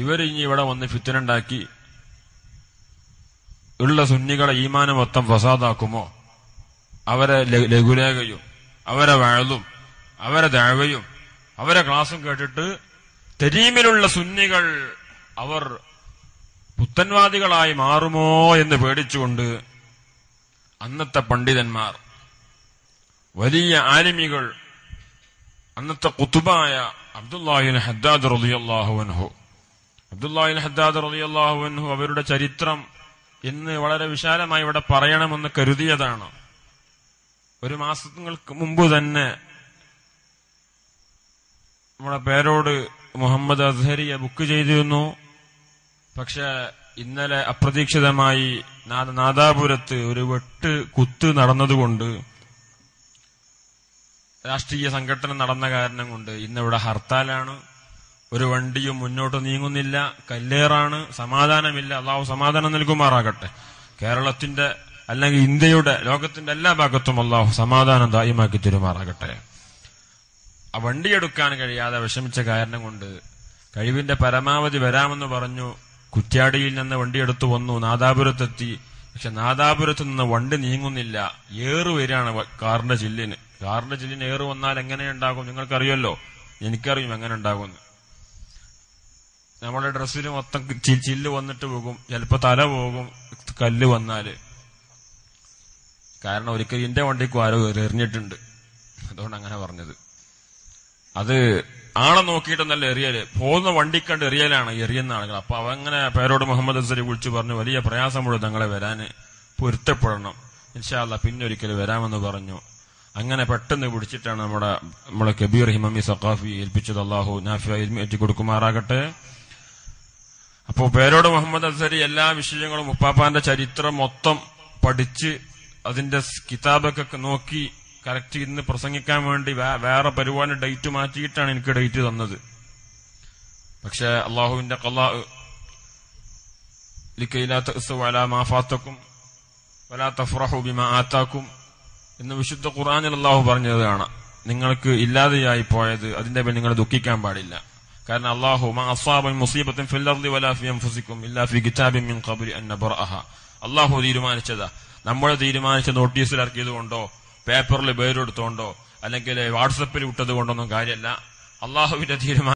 ഇവരിഞ്ഞി ഇവിടെ വന്ന് ഫിത്തനുണ്ടാക്കി ഉള്ള സുന്നികളെ ഈമാന് മൊത്തം ഫസാദാക്കുമോ? അവരെ ലഘുലേഖയും അവരെ വഅലും അവരെ ദഅവയും അവരെ ക്ലാസും കേട്ടിട്ട് തെരീമിലുള്ള സുന്നികൾ അവർ പുത്തൻവാദികളായി മാറുമോ എന്ന് പേടിച്ചുകൊണ്ട് അന്നത്തെ പണ്ഡിതന്മാർ, വലിയ ആലിമികൾ, അന്നത്തെ ഖുതുബായ അബ്ദുല്ലാഹിൻ ഹദ്ദാദ് റളിയല്ലാഹു അൻഹു അബ്ദുല്ലാഹിൻ ഹദ്ദാദ് റളിയല്ലാഹു അൻഹു അവരുടെ ചരിത്രം ഇന്ന് വളരെ വിശാലമായി ഇവിടെ പറയണമെന്ന് കരുതിയതാണ്. ഒരു മാസങ്ങൾക്ക് മുമ്പ് തന്നെ നമ്മുടെ പേരോട് മുഹമ്മദ് അസ്ഹരിയെ ബുക്ക് ചെയ്തിരുന്നു. പക്ഷെ ഇന്നലെ അപ്രതീക്ഷിതമായി നാദാപുരത്ത് ഒരു വെട്ട് കുത്ത് നടന്നതുകൊണ്ട്, രാഷ്ട്രീയ സംഘടന നടന്ന കാരണം കൊണ്ട് ഇന്നിവിടെ ഹർത്താലാണ്. ഒരു വണ്ടിയും മുന്നോട്ട് നീങ്ങുന്നില്ല. കല്ലേറാണ്, സമാധാനമില്ല. അള്ളാഹു സമാധാനം നൽകുമാറാകട്ടെ. കേരളത്തിന്റെ അല്ലെങ്കിൽ ഇന്ത്യയുടെ ലോകത്തിന്റെ എല്ലാ ഭാഗത്തും അള്ളാഹു സമാധാനം ദായിമാക്കി തിരുമാറാകട്ടെ. ആ വണ്ടിയെടുക്കാൻ കഴിയാതെ വിഷമിച്ച കാരണം കൊണ്ട് കഴിവിന്റെ പരമാവധി വരാമെന്ന് പറഞ്ഞു കുറ്റ്യാടിയിൽ നിന്ന് വണ്ടിയെടുത്തു വന്നു. നാദാപുരത്തെത്തി. പക്ഷെ നാദാപുരത്ത് നിന്ന് വണ്ടി നീങ്ങുന്നില്ല. ഏറ് വരികയാണ് കാറിന്റെ ചില്ലിന്. കാറിന്റെ ചില്ലിന് ഏറ് വന്നാൽ എങ്ങനെയുണ്ടാകും നിങ്ങൾക്കറിയല്ലോ, എനിക്കറിയും എങ്ങനെ ഉണ്ടാകുമെന്ന്. നമ്മുടെ ഡ്രസ്സിൽ മൊത്തം ചില്ല് വന്നിട്ട് പോകും, ചിലപ്പോൾ തല പോകും കല്ല് വന്നാല്. കാരണം ഒരിക്കലും എന്റെ വണ്ടിക്ക് ആരോ എറിഞ്ഞിട്ടുണ്ട്, അതുകൊണ്ട് അങ്ങനെ പറഞ്ഞത്. അത് ആളെ നോക്കിയിട്ടൊന്നല്ല എറിയല്, പോകുന്ന വണ്ടിക്കണ്ട് എറിയലാണ് എറിയുന്ന ആളുകൾ. അപ്പൊ അവങ്ങനെ പേരോട് മുഹമ്മദ് അസരി വിളിച്ചു പറഞ്ഞു, വലിയ പ്രയാസമുള്ള തങ്ങളെ വരാന്, പൊരുത്തപ്പെടണം, ഇൻഷാ അല്ലാഹ് പിന്നെ ഒരിക്കൽ വരാമെന്ന് പറഞ്ഞു. അങ്ങനെ പെട്ടെന്ന് പിടിച്ചിട്ടാണ് നമ്മുടെ നമ്മുടെ കബീർ ഹിമമി സഖാഫി ഏൽപ്പിച്ചത്. അല്ലാഹു നാഫിയായ ഇൽമി ഏറ്റി കൊടുക്കുമാറാകട്ടെ. അപ്പോൾ പേരോട് മുഹമ്മദ് അസരി എല്ലാ വിഷയങ്ങളും ഉപ്പാപ്പാന്റെ ചരിത്രം മൊത്തം പഠിച്ച് അതിന്റെ കിതാബൊക്കെ നോക്കി കറക്റ്റ് ഇന്ന് പ്രസംഗിക്കാൻ വേണ്ടി വേറെ പരിപാടി ഡേറ്റ് മാറ്റിയിട്ടാണ് എനിക്ക് ഡേറ്റ് തന്നത്. പക്ഷെ അള്ളാഹുവിന്റെ ഖലാ ലികൈലാ തഅസു അലാ മാ ഫാതകും വലാ തഫ്റഹു ബിമാ ആതാകും എന്ന് വിശുദ്ധ ഖുർആനിൽ അള്ളാഹു പറഞ്ഞതാണ്. നിങ്ങൾക്ക് ഇല്ലാതെയായി പോയത് അതിന്റെ പേരിൽ നിങ്ങൾ ദുഃഖിക്കാൻ പാടില്ല. കാരണം അള്ളാഹു മാ അസാബ മുസീബത്തുൻ ഫിൽ അർളി വലാ ഫി അൻഫുസികും ഇല്ലാ ഫി കിതാബിൻ മിൻ ഖബ്ലി അൻ നബ്റഹ. അള്ളാഹു തീരുമാനിച്ചതാ, നമ്മൾ തീരുമാനിച്ച നോട്ടീസിൽ ഇറക്കിയത് കൊണ്ടോ പേപ്പറിൽ പേരെടുത്തോണ്ടോ അല്ലെങ്കിൽ വാട്സപ്പിൽ വിട്ടത് കൊണ്ടൊന്നും കാര്യമല്ല. അള്ളാഹുവിന്റെ തീരുമാനം